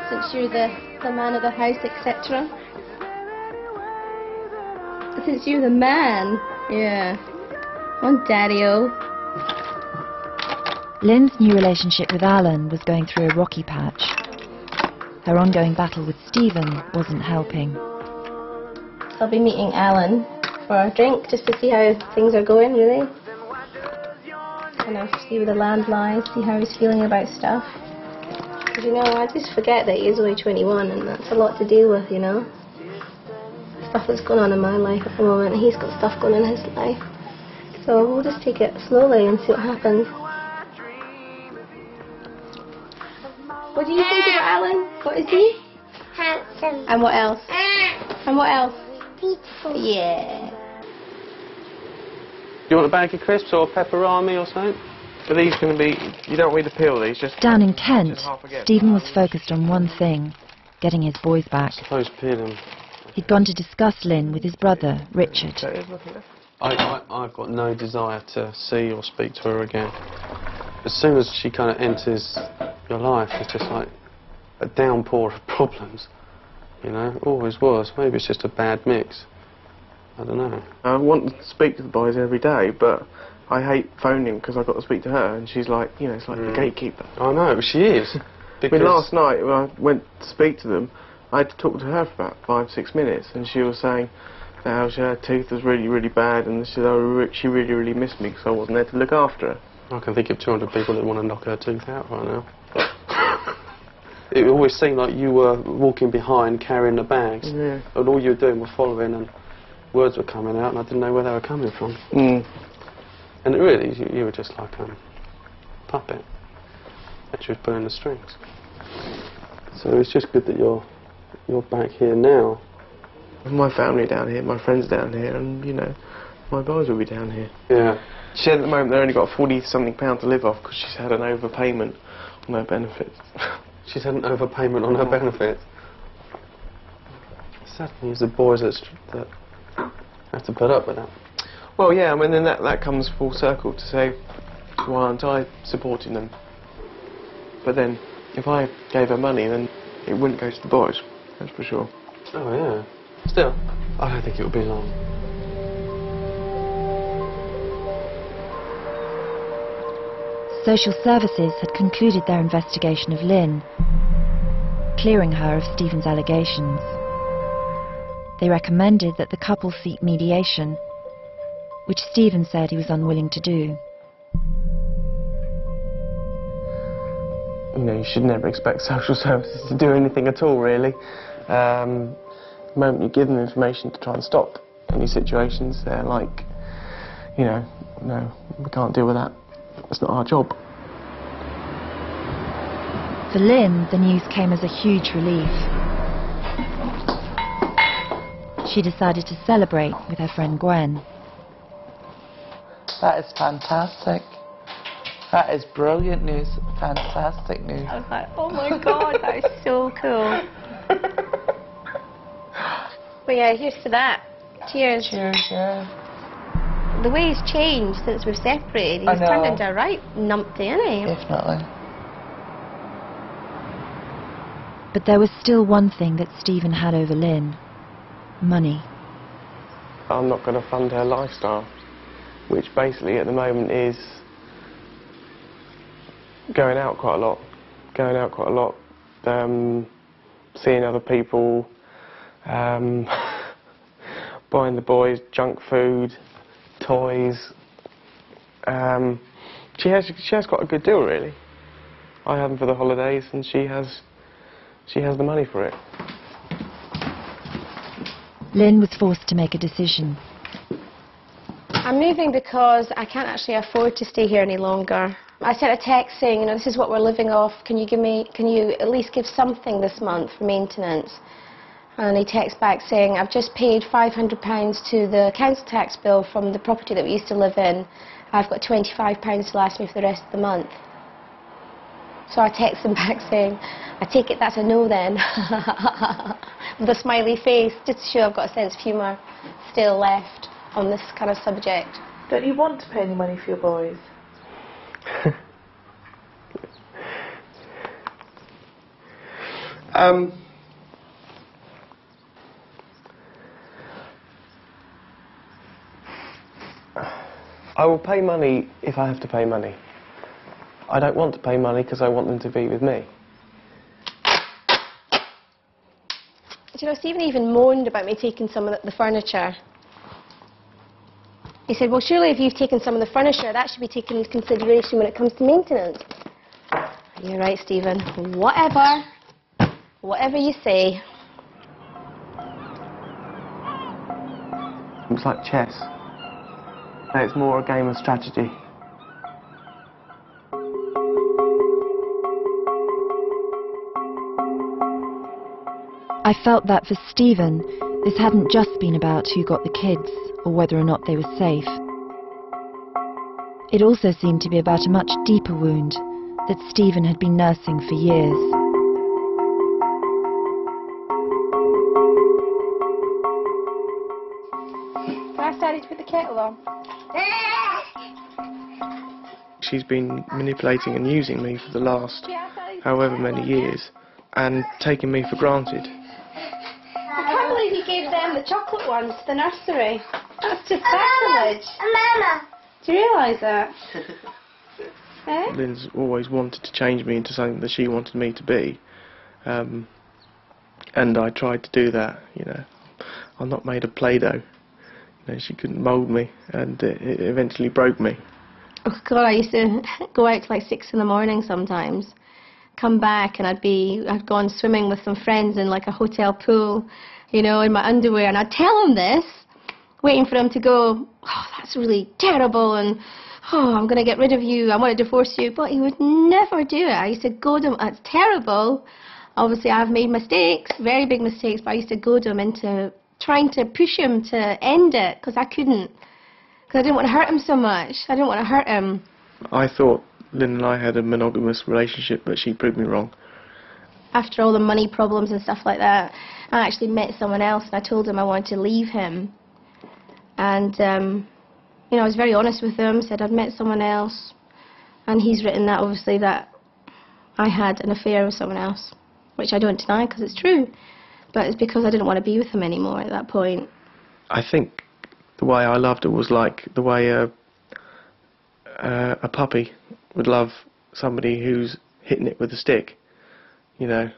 since you're the, the man of the house, et cetera. Since you're the man, yeah. On daddy-o. Lynn's new relationship with Alan was going through a rocky patch. Her ongoing battle with Stephen wasn't helping. So I'll be meeting Alan for a drink, just to see how things are going, really. Kind of see where the land lies, see how he's feeling about stuff. Because, you know, I just forget that he is only twenty-one, and that's a lot to deal with, you know. Stuff that's going on in my life at the moment, he's got stuff going on in his life. So we'll just take it slowly and see what happens. What do you think about Alan? What is he? Handsome. And what else? And what else? Beautiful. Yeah. Do you want a bag of crisps or pepperami or something? But these can be... You don't need to peel these, just... Down in Kent, Stephen was focused on one thing, getting his boys back. I suppose peel them. He'd gone to discuss Lynn with his brother, Richard. I, I, I've got no desire to see or speak to her again. As soon as she kind of enters your life, it's just like a downpour of problems. You know, always was. Maybe it's just a bad mix. I don't know. I want to speak to the boys every day, but I hate phoning because I've got to speak to her, and she's like, you know, it's like mm. the gatekeeper. I know, she is. Because I mean, last night when I went to speak to them, I had to talk to her for about five, six minutes, and she was saying how her tooth was really, really bad, and she, oh, she really, really missed me because I wasn't there to look after her. I can think of two hundred people that want to knock her tooth out right now. It always seemed like you were walking behind carrying the bags, yeah. And all you were doing was following, and words were coming out, and I didn't know where they were coming from. Mm. And it really, you, you were just like, um, puppet and she was pulling the strings. So it's just good that you're you're back here now. With my family down here, my friends down here, and you know, my boys will be down here. Yeah. She said at the moment they've only got forty something pounds to live off because she's had an overpayment on her benefits. She's had an overpayment on her benefits. Sad thing is the boys that, that have to put up with that. Well, yeah, I mean, then that, that comes full circle to say, why aren't I supporting them? But then, if I gave her money, then it wouldn't go to the boys, that's for sure. Oh, yeah. Still, I don't think it'll be long. Social services had concluded their investigation of Lynn, clearing her of Stephen's allegations. They recommended that the couple seek mediation, which Stephen said he was unwilling to do. You know, you should never expect social services to do anything at all, really. Um, the moment you give them information to try and stop any situations, they're like, you know, no, we can't deal with that. That's not our job. For Lynn, the news came as a huge relief. She decided to celebrate with her friend Gwen. That is fantastic. That is brilliant news. Fantastic news. I was like, oh my God, that is so cool. Well, yeah, here's to that. Cheers. Cheers, yeah. The way he's changed since we've separated. He's turned into a right numpty, isn't he? Definitely. But there was still one thing that Stephen had over Lynn. Money. I'm not going to fund her lifestyle, which basically at the moment is going out quite a lot, going out quite a lot, um, seeing other people, um, buying the boys junk food, toys. Um, she has she has got a good deal really. I have them for the holidays, and she has she has the money for it. Lynn was forced to make a decision. I'm moving because I can't actually afford to stay here any longer. I sent a text saying, you know, this is what we're living off. Can you give me, can you at least give something this month for maintenance? And he texts back saying, I've just paid five hundred pounds to the council tax bill from the property that we used to live in. I've got twenty-five pounds to last me for the rest of the month. So I text him back saying, I take it that's a no then. With a smiley face, just to show I've got a sense of humour still left on this kind of subject. Don't you want to pay any money for your boys? um, I will pay money if I have to pay money. I don't want to pay money because I want them to be with me. Do you know, Stephen even moaned about me taking some of the furniture. He said, well, surely if you've taken some of the furniture, that should be taken into consideration when it comes to maintenance. You're right, Stephen. Whatever. Whatever you say. It's like chess. It's more a game of strategy. I felt that for Stephen, this hadn't just been about who got the kids, or whether or not they were safe. It also seemed to be about a much deeper wound that Stephen had been nursing for years. I started with the kettle on. She's been manipulating and using me for the last however many years and taking me for granted. The chocolate one to the nursery. That's just sacrilege. Mama. Do you realise that? eh? Lynn's always wanted to change me into something that she wanted me to be, um, and I tried to do that. You know, I'm not made of Play-Doh. You know, she couldn't mould me, and it, it eventually broke me. Oh God, I used to go out till like six in the morning sometimes. Come back and I'd be I'd gone swimming with some friends in like a hotel pool. You know, in my underwear, and I'd tell him this, waiting for him to go, oh, that's really terrible, and oh, I'm going to get rid of you, I want to divorce you. But he would never do it. I used to goad him. It's terrible. Obviously, I've made mistakes, very big mistakes, but I used to goad him into trying to push him to end it, because I couldn't. Because I didn't want to hurt him so much. I didn't want to hurt him. I thought Lynn and I had a monogamous relationship, but she proved me wrong. After all the money problems and stuff like that, I actually met someone else and I told him I wanted to leave him. And, um, you know, I was very honest with him, said I'd met someone else. And he's written that, obviously, that I had an affair with someone else, which I don't deny because it's true. But it's because I didn't want to be with him anymore at that point. I think the way I loved her was like the way uh, uh, a puppy would love somebody who's hitting it with a stick. You know,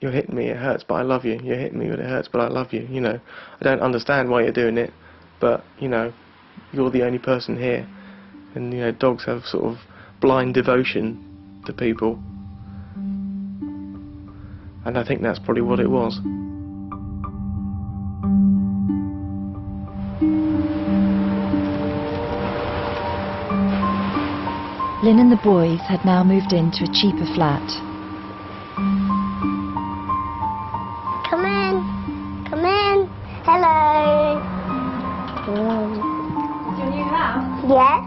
you're hitting me, it hurts, but I love you. You're hitting me, but it hurts, but I love you. You know, I don't understand why you're doing it, but, you know, you're the only person here. And, you know, dogs have sort of blind devotion to people. And I think that's probably what it was. Lynn and the boys had now moved into a cheaper flat. Come in, come in. Hello. Hello. Is your new house? Yes.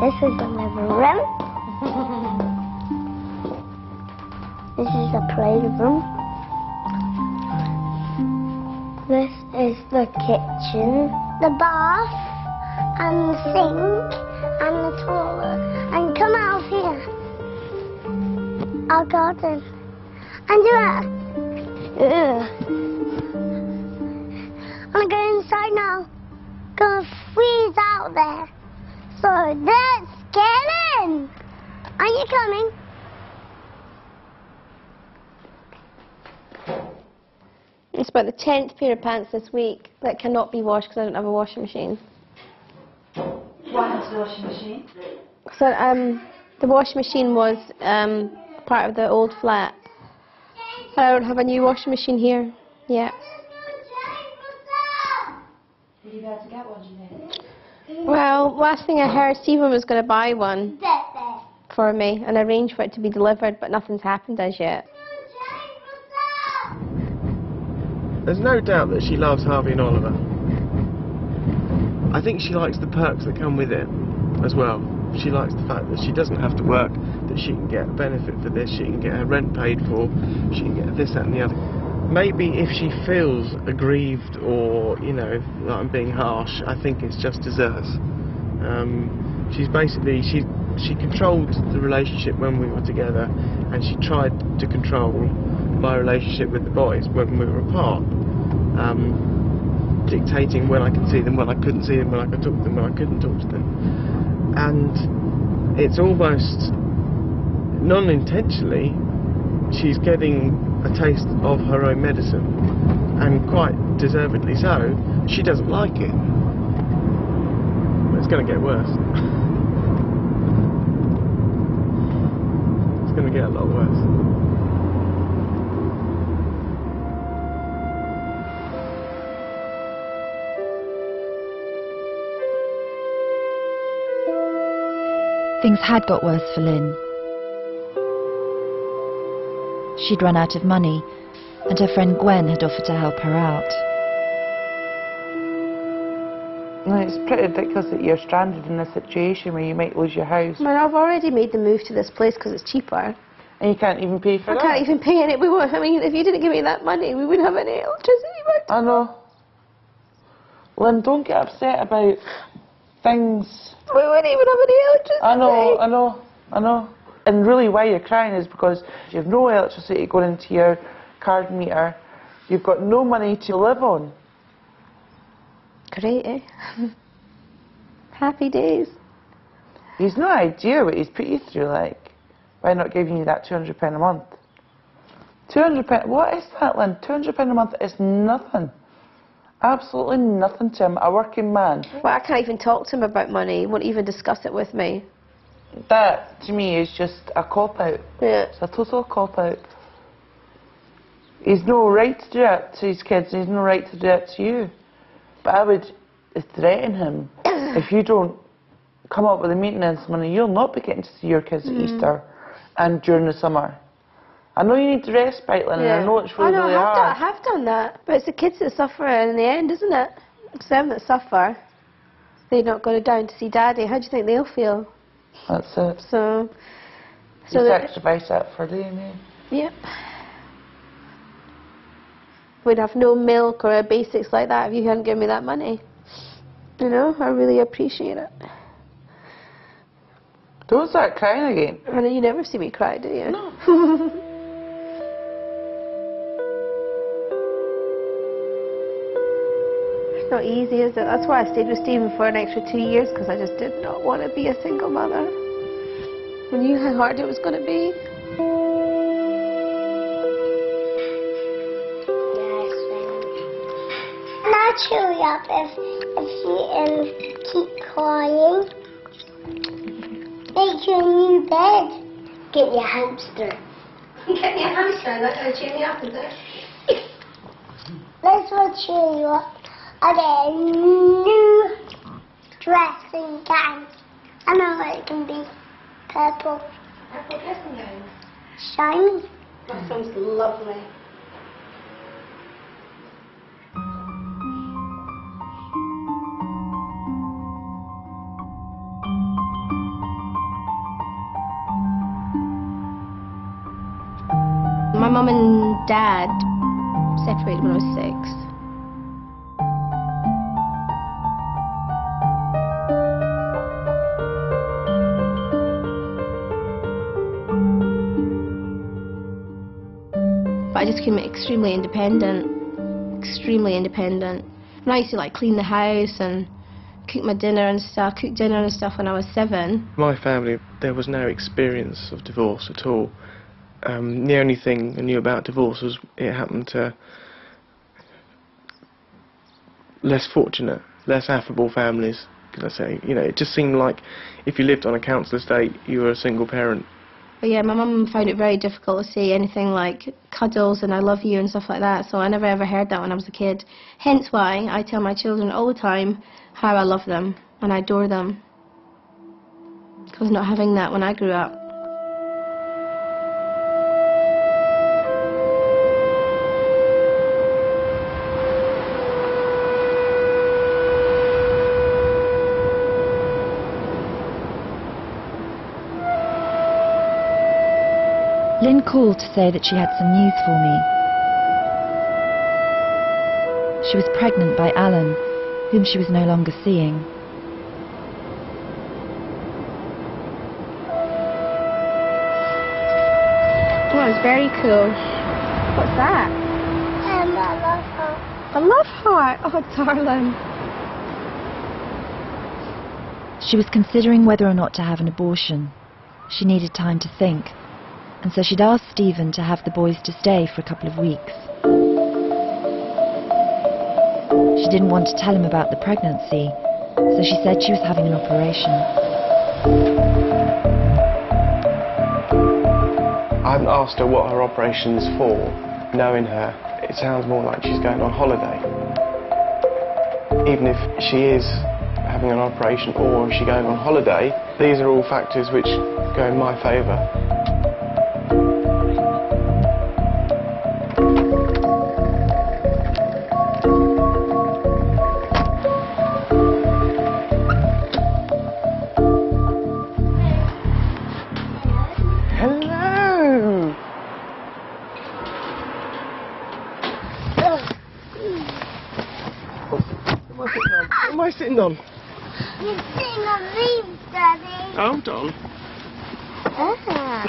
This is the living room. This is the playroom. This is the kitchen, the bath, and the sink, and the toilet. And come out here. Our garden. And do it. I'm gonna go inside now. Gonna freeze out there. So let's get in. Are you coming? It's about the tenth pair of pants this week that cannot be washed because I don't have a washing machine. Why not the washing machine? So um, the washing machine was um, part of the old flat. So I don't have a new washing machine here yet. Are you about to get one, do you think? Well, last thing I heard, Stephen was going to buy one for me and arrange for it to be delivered, but nothing's happened as yet. There's no doubt that she loves Harvey and Oliver. I think she likes the perks that come with it as well. She likes the fact that she doesn't have to work, that she can get a benefit for this, she can get her rent paid for, she can get this, that and the other. Maybe if she feels aggrieved or, you know, that I'm being harsh, I think it's just deserts. Um, she's basically, she, she controlled the relationship when we were together, and she tried to control my relationship with the boys when we were apart, um, dictating when I could see them, when I couldn't see them, when I could talk to them, when I couldn't talk to them. And it's almost non-intentionally she's getting a taste of her own medicine, and quite deservedly so. She doesn't like it. It's going to get worse. It's going to get a lot worse. Things had got worse for Lynn. She'd run out of money, and her friend Gwen had offered to help her out. Well, it's pretty ridiculous that you're stranded in a situation where you might lose your house. Well, I've already made the move to this place because it's cheaper. And you can't even pay for it? I can't even pay it. We won't, I mean, if you didn't give me that money, we wouldn't have any electricity. But I know. Lynn, don't get upset about things. We wouldn't even have any electricity. I know, I know, I know. And really why you're crying is because you have no electricity going into your card meter. You've got no money to live on. Great, eh? Happy days. He's no idea what he's put you through, like, by not giving you that two hundred pounds a month. two hundred pounds, what is that, Lynn? two hundred pounds a month is nothing. Absolutely nothing to him, a working man. Well, I can't even talk to him about money. He won't even discuss it with me. That, to me, is just a cop-out. Yeah. It's a total cop-out. He's no right to do it to his kids, he's no right to do it to you. But I would threaten him if you don't come up with the maintenance money, you'll not be getting to see your kids mm. at Easter and during the summer. I know you need to respite, Lynn, yeah. and I know it's really, I know, really I hard. Done, I have done that, but it's the kids that suffer in the end, isn't it? It's them that suffer. They're not going down to see Daddy. How do you think they'll feel? That's it. So, so you sacrifice that for them, eh? Yep. We'd have no milk or basics like that if you hadn't given me that money. You know, I really appreciate it. Don't start crying again. I know, you never see me cry, do you? No. It's not easy, is it? That's why I stayed with Stephen for an extra two years, because I just did not want to be a single mother. I knew how hard it was going to be. Now cheer up if, if you um, keep crying. Make your new bed. Get your hamster. Get your hamster, that's going to cheer me up, is it? That's what cheer you up. I get a new dress and gown. I know what it can be. Purple. Purple dressing gown? Shiny. That sounds lovely. My mum and dad separated when I was six. I just became extremely independent, extremely independent. And I used to like clean the house and cook my dinner and stuff, cook dinner and stuff when I was seven. My family, there was no experience of divorce at all. Um, the only thing I knew about divorce was it happened to less fortunate, less affable families, could I say. You know, it just seemed like if you lived on a council estate, you were a single parent. But yeah, my mum found it very difficult to say anything like cuddles and I love you and stuff like that, so I never ever heard that when I was a kid. Hence why I tell my children all the time how I love them and I adore them. I was not having that when I grew up. Lynn called to say that she had some news for me. She was pregnant by Alan, whom she was no longer seeing. Oh, it's very cool. What's that? Um, a love heart. A love heart? Oh, darling. She was considering whether or not to have an abortion. She needed time to think. And so she'd asked Stephen to have the boys to stay for a couple of weeks. She didn't want to tell him about the pregnancy, so she said she was having an operation. I haven't asked her what her operation's for. Knowing her, it sounds more like she's going on holiday. Even if she is having an operation or is she going on holiday, these are all factors which go in my favour. On. You're sitting on leaves, Daddy. Hold on. Ah.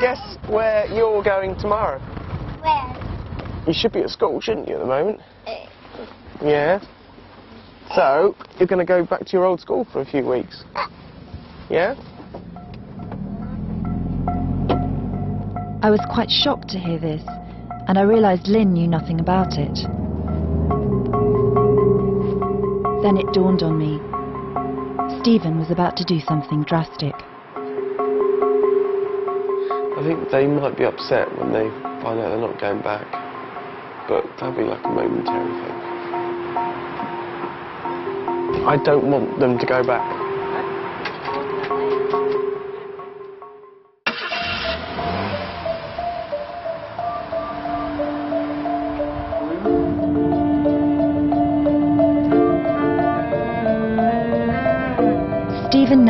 Guess where you're going tomorrow? Where? You should be at school, shouldn't you, at the moment? Uh. Yeah. So, you're going to go back to your old school for a few weeks. Uh. Yeah? I was quite shocked to hear this, and I realised Lynn knew nothing about it. Then it dawned on me. Stephen was about to do something drastic. I think they might be upset when they find out they're not going back, but that'd be like a momentary thing. I don't want them to go back.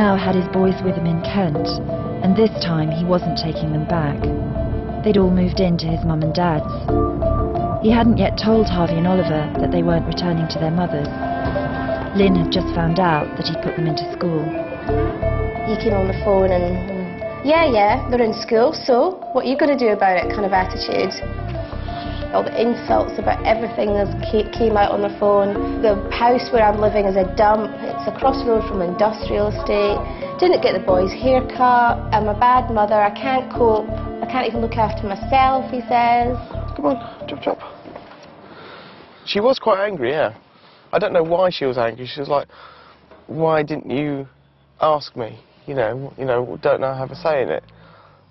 now had his boys with him in Kent, and this time he wasn't taking them back. They'd all moved in to his mum and dad's. He hadn't yet told Harvey and Oliver that they weren't returning to their mothers. Lynn had just found out that he'd put them into school. You came on the phone and, and yeah, yeah, they're in school, so what are you going to do about it kind of attitude. All the insults about everything that came out on the phone. The house where I'm living is a dump. It's across the road from industrial estate. Didn't get the boys' haircut. I'm a bad mother. I can't cope. I can't even look after myself, he says. Come on, chop chop. She was quite angry, yeah. I don't know why she was angry. She was like, why didn't you ask me? You know, you know, don't know have a say in it.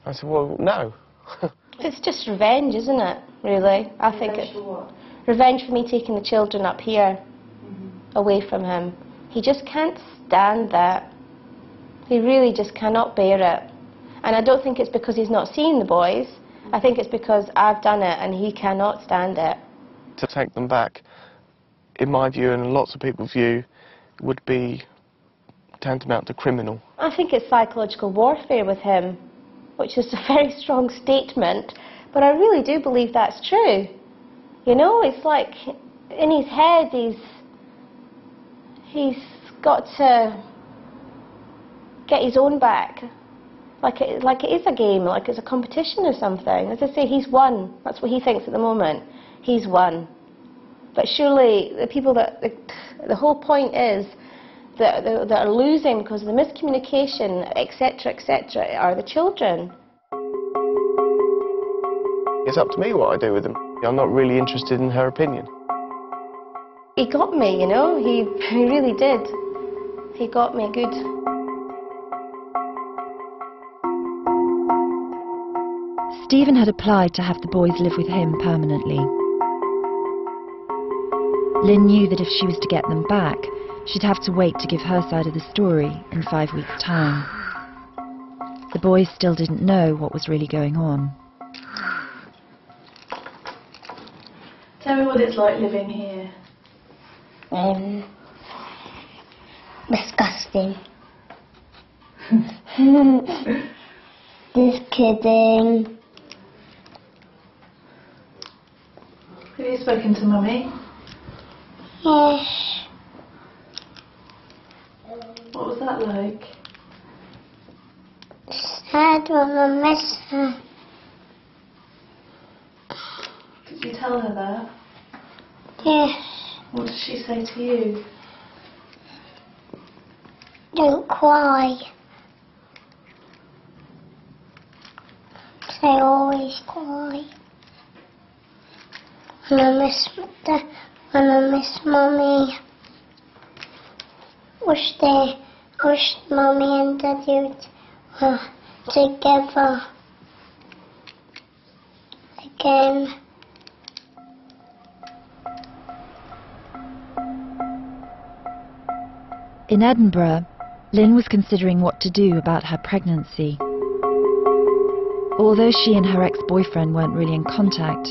I said, well, no. It's just revenge, isn't it, really? I revenge think it's what? Revenge for me taking the children up here, mm-hmm. away from him. He just can't stand that. He really just cannot bear it. And I don't think it's because he's not seeing the boys. I think it's because I've done it and he cannot stand it. To take them back, in my view and lots of people's view, would be tantamount to criminal. I think it's psychological warfare with him, which is a very strong statement, but I really do believe that's true. You know, it's like in his head he's he's got to get his own back, like it, like it is a game, like it's a competition or something. As I say, he's won. That's what he thinks at the moment. He's won. But surely the people that the, the whole point is that, that are losing because of the miscommunication, et cetera, et cetera, are the children. It's up to me what I do with them. I'm not really interested in her opinion. He got me, you know, he, he really did. He got me good. Stephen had applied to have the boys live with him permanently. Lynn knew that if she was to get them back, she'd have to wait to give her side of the story in five weeks' time. The boys still didn't know what was really going on. Tell me what it's like living here. Um, disgusting. Just kidding. Have you spoken to Mummy? Yes. What was that like? Sad when I miss her. Did you tell her that? Yes. What did she say to you? Don't cry. I always cry. When I miss the, when I miss Mummy. Wish they. I wish Mummy and Daddy were together again. In Edinburgh, Lynn was considering what to do about her pregnancy. Although she and her ex-boyfriend weren't really in contact,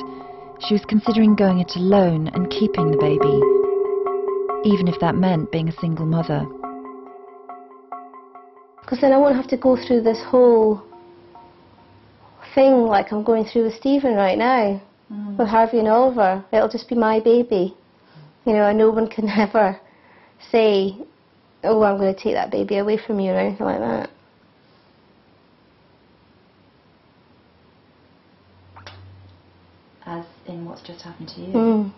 she was considering going it alone and keeping the baby, even if that meant being a single mother. Because then I won't have to go through this whole thing like I'm going through with Stephen right now, mm. with Harvey and Oliver. It'll just be my baby. You know, and no one can ever say, oh, I'm going to take that baby away from you or anything like that. As in what's just happened to you? Mm.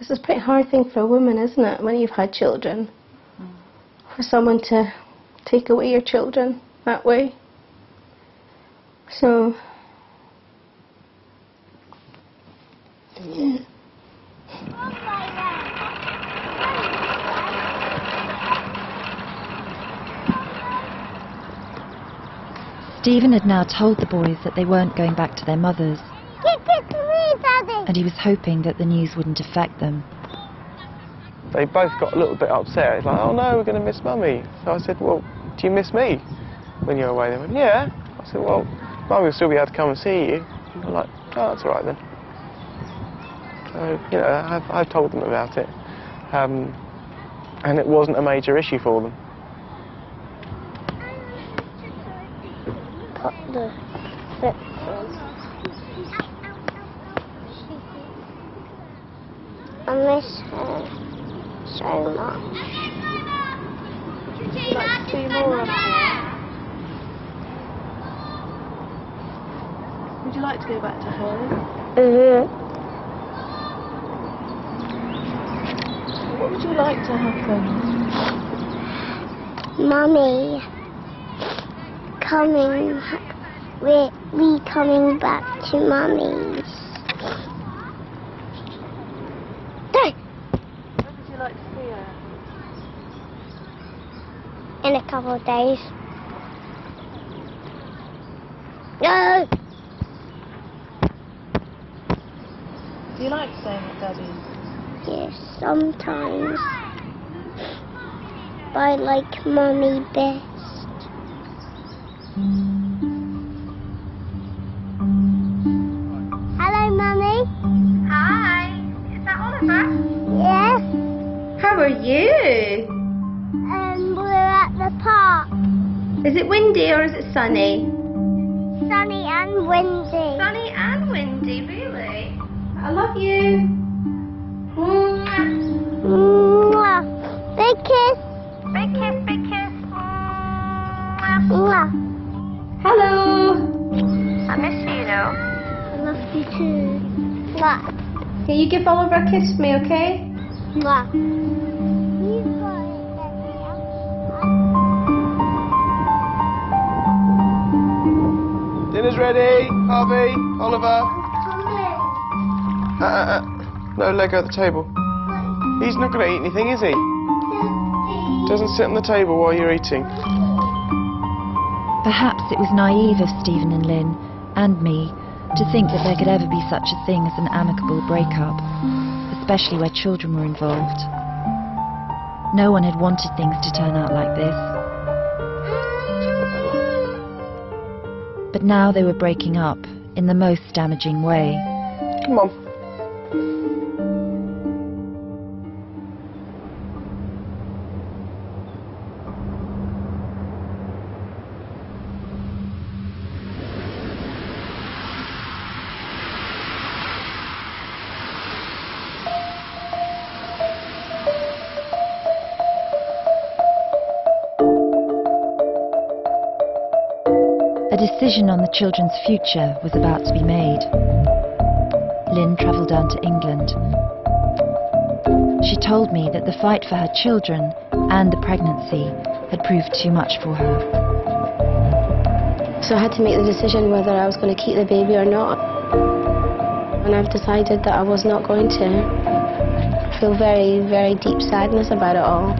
It's a pretty hard thing for a woman, isn't it, when you've had children? Mm. For someone to take away your children that way. So... Yeah. Stephen had now told the boys that they weren't going back to their mothers. And he was hoping that the news wouldn't affect them. They both got a little bit upset. It's like, oh no, we're going to miss Mummy. So I said, well, do you miss me when you're away? They went, yeah. I said, well, Mummy will still be able to come and see you. And they're like, oh, that's all right then. So, you know, I've, I've told them about it. Um, and it wasn't a major issue for them. Got the pictures. I miss her so much. Like two more of them. Would you like to go back to her? Mm-hmm. What would you like to happen? Mummy coming, we we coming back to Mummy's. Go. When would you like to see her? In a couple of days. No. Do you like staying at Daddy's? Yes, sometimes. But I like Mummy best. Hello, Mummy. Hi. Is that Oliver? Yes. How are you? Um, we're at the park. Is it windy or is it sunny? Sunny and windy. Sunny and windy, really? I love you. Mwah. Big kiss. Big kiss, big kiss. Mwah. Mwah. Hello. I miss you though. I love you too. Mwah. Can you give Oliver a kiss for me, okay? Mwah. Dinner's ready. Harvey, Oliver. Uh, uh, uh. No leg at the table. He's not going to eat anything, is he? Doesn't sit on the table while you're eating. Perhaps it was naive of Stephen and Lynn, and me, to think that there could ever be such a thing as an amicable breakup, especially where children were involved. No one had wanted things to turn out like this. But now they were breaking up in the most damaging way. Come on. A decision on the children's future was about to be made. Lynn travelled down to England. She told me that the fight for her children and the pregnancy had proved too much for her. So I had to make the decision whether I was going to keep the baby or not. And I've decided that I was not going to. I feel very, very deep sadness about it all.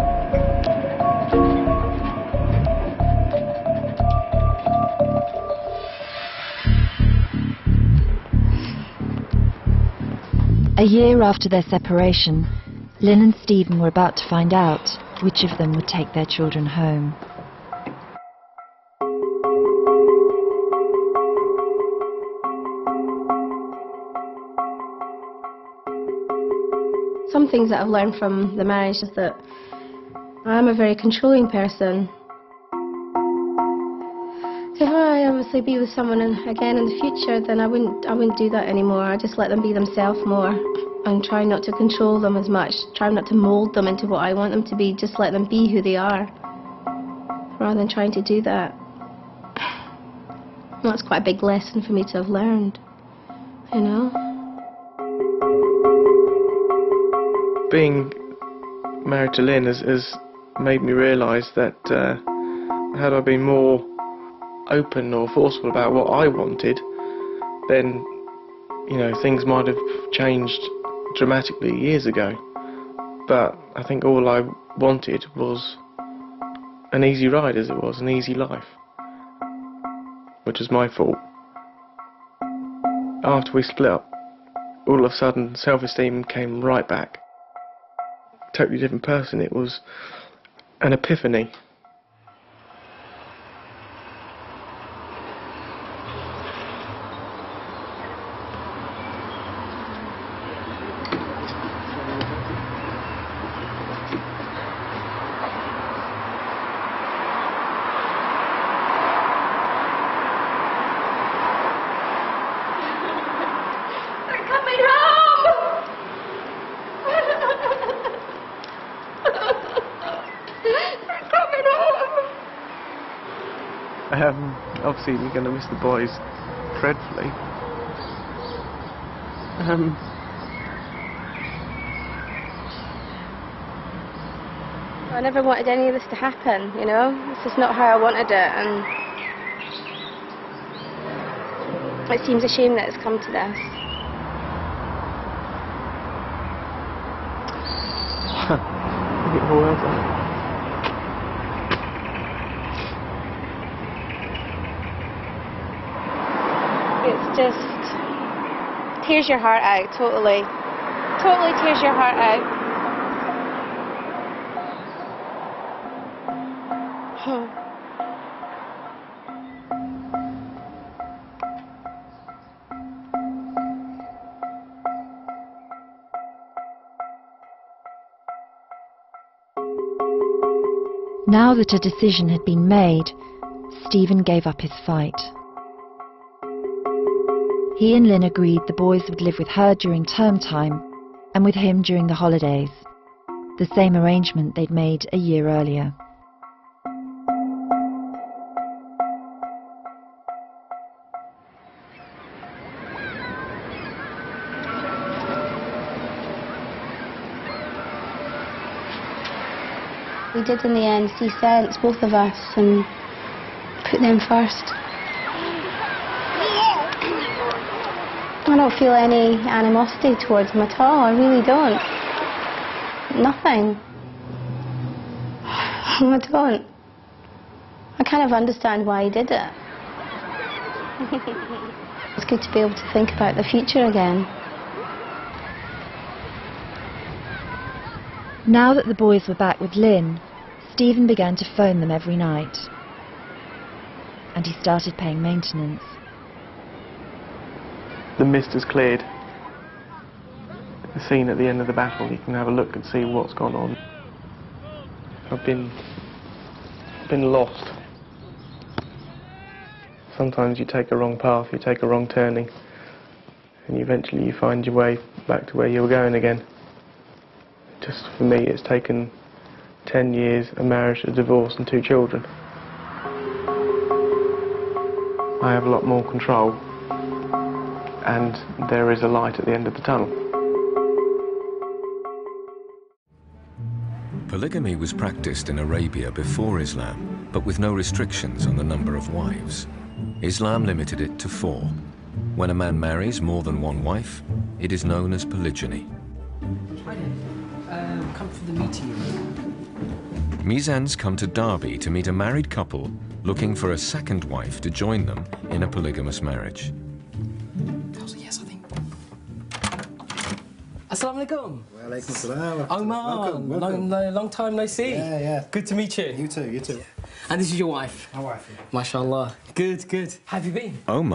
A year after their separation, Lynn and Stephen were about to find out which of them would take their children home. Some things that I've learned from the marriage is that I'm a very controlling person. If I obviously be with someone again in the future, then I wouldn't, I wouldn't do that anymore. I just let them be themselves more and try not to control them as much. Try not to mould them into what I want them to be. Just let them be who they are, rather than trying to do that. Well, that's quite a big lesson for me to have learned, you know. Being married to Lynn has, has made me realise that uh, had I been more open or forceful about what I wanted, then, you know, things might have changed dramatically years ago. But I think all I wanted was an easy ride, as it was, an easy life, which was my fault. After we split up, all of a sudden self-esteem came right back. Totally different person. It was an epiphany. Um, obviously we're going to miss the boys dreadfully. Um, I never wanted any of this to happen, you know. This is not how I wanted it, and it seems a shame that it's come to this. Look at all over. It's just tears your heart out, totally. Totally tears your heart out. Now that a decision had been made, Stephen gave up his fight. He and Lynn agreed the boys would live with her during term time and with him during the holidays, the same arrangement they'd made a year earlier. We did in the end see sense, both of us, and put them first. I don't feel any animosity towards them at all, I really don't. Nothing. I don't. I kind of understand why he did it. It's good to be able to think about the future again. Now that the boys were back with Lynn, Stephen began to phone them every night, and he started paying maintenance. The mist has cleared. The scene at the end of the battle, you can have a look and see what's gone on. I've been, been lost. Sometimes you take a wrong path, you take a wrong turning, and eventually you find your way back to where you were going again. Just for me, it's taken ten years, a marriage, a divorce and two children. I have a lot more control, and there is a light at the end of the tunnel. Polygamy was practiced in Arabia before Islam, but with no restrictions on the number of wives. Islam limited it to four. When a man marries more than one wife, it is known as polygyny. Come for the meeting room. Mizan's come to Derby to meet a married couple looking for a second wife to join them in a polygamous marriage. That was a yes, I think. Assalamu alaikum. Wa alaikum assalam. Omar, welcome, welcome. Long, long time no see. Yeah, yeah. Good to meet you. You too, you too. And this is your wife. My wife. Yeah. MashaAllah. Good, good. How have you been? Omar.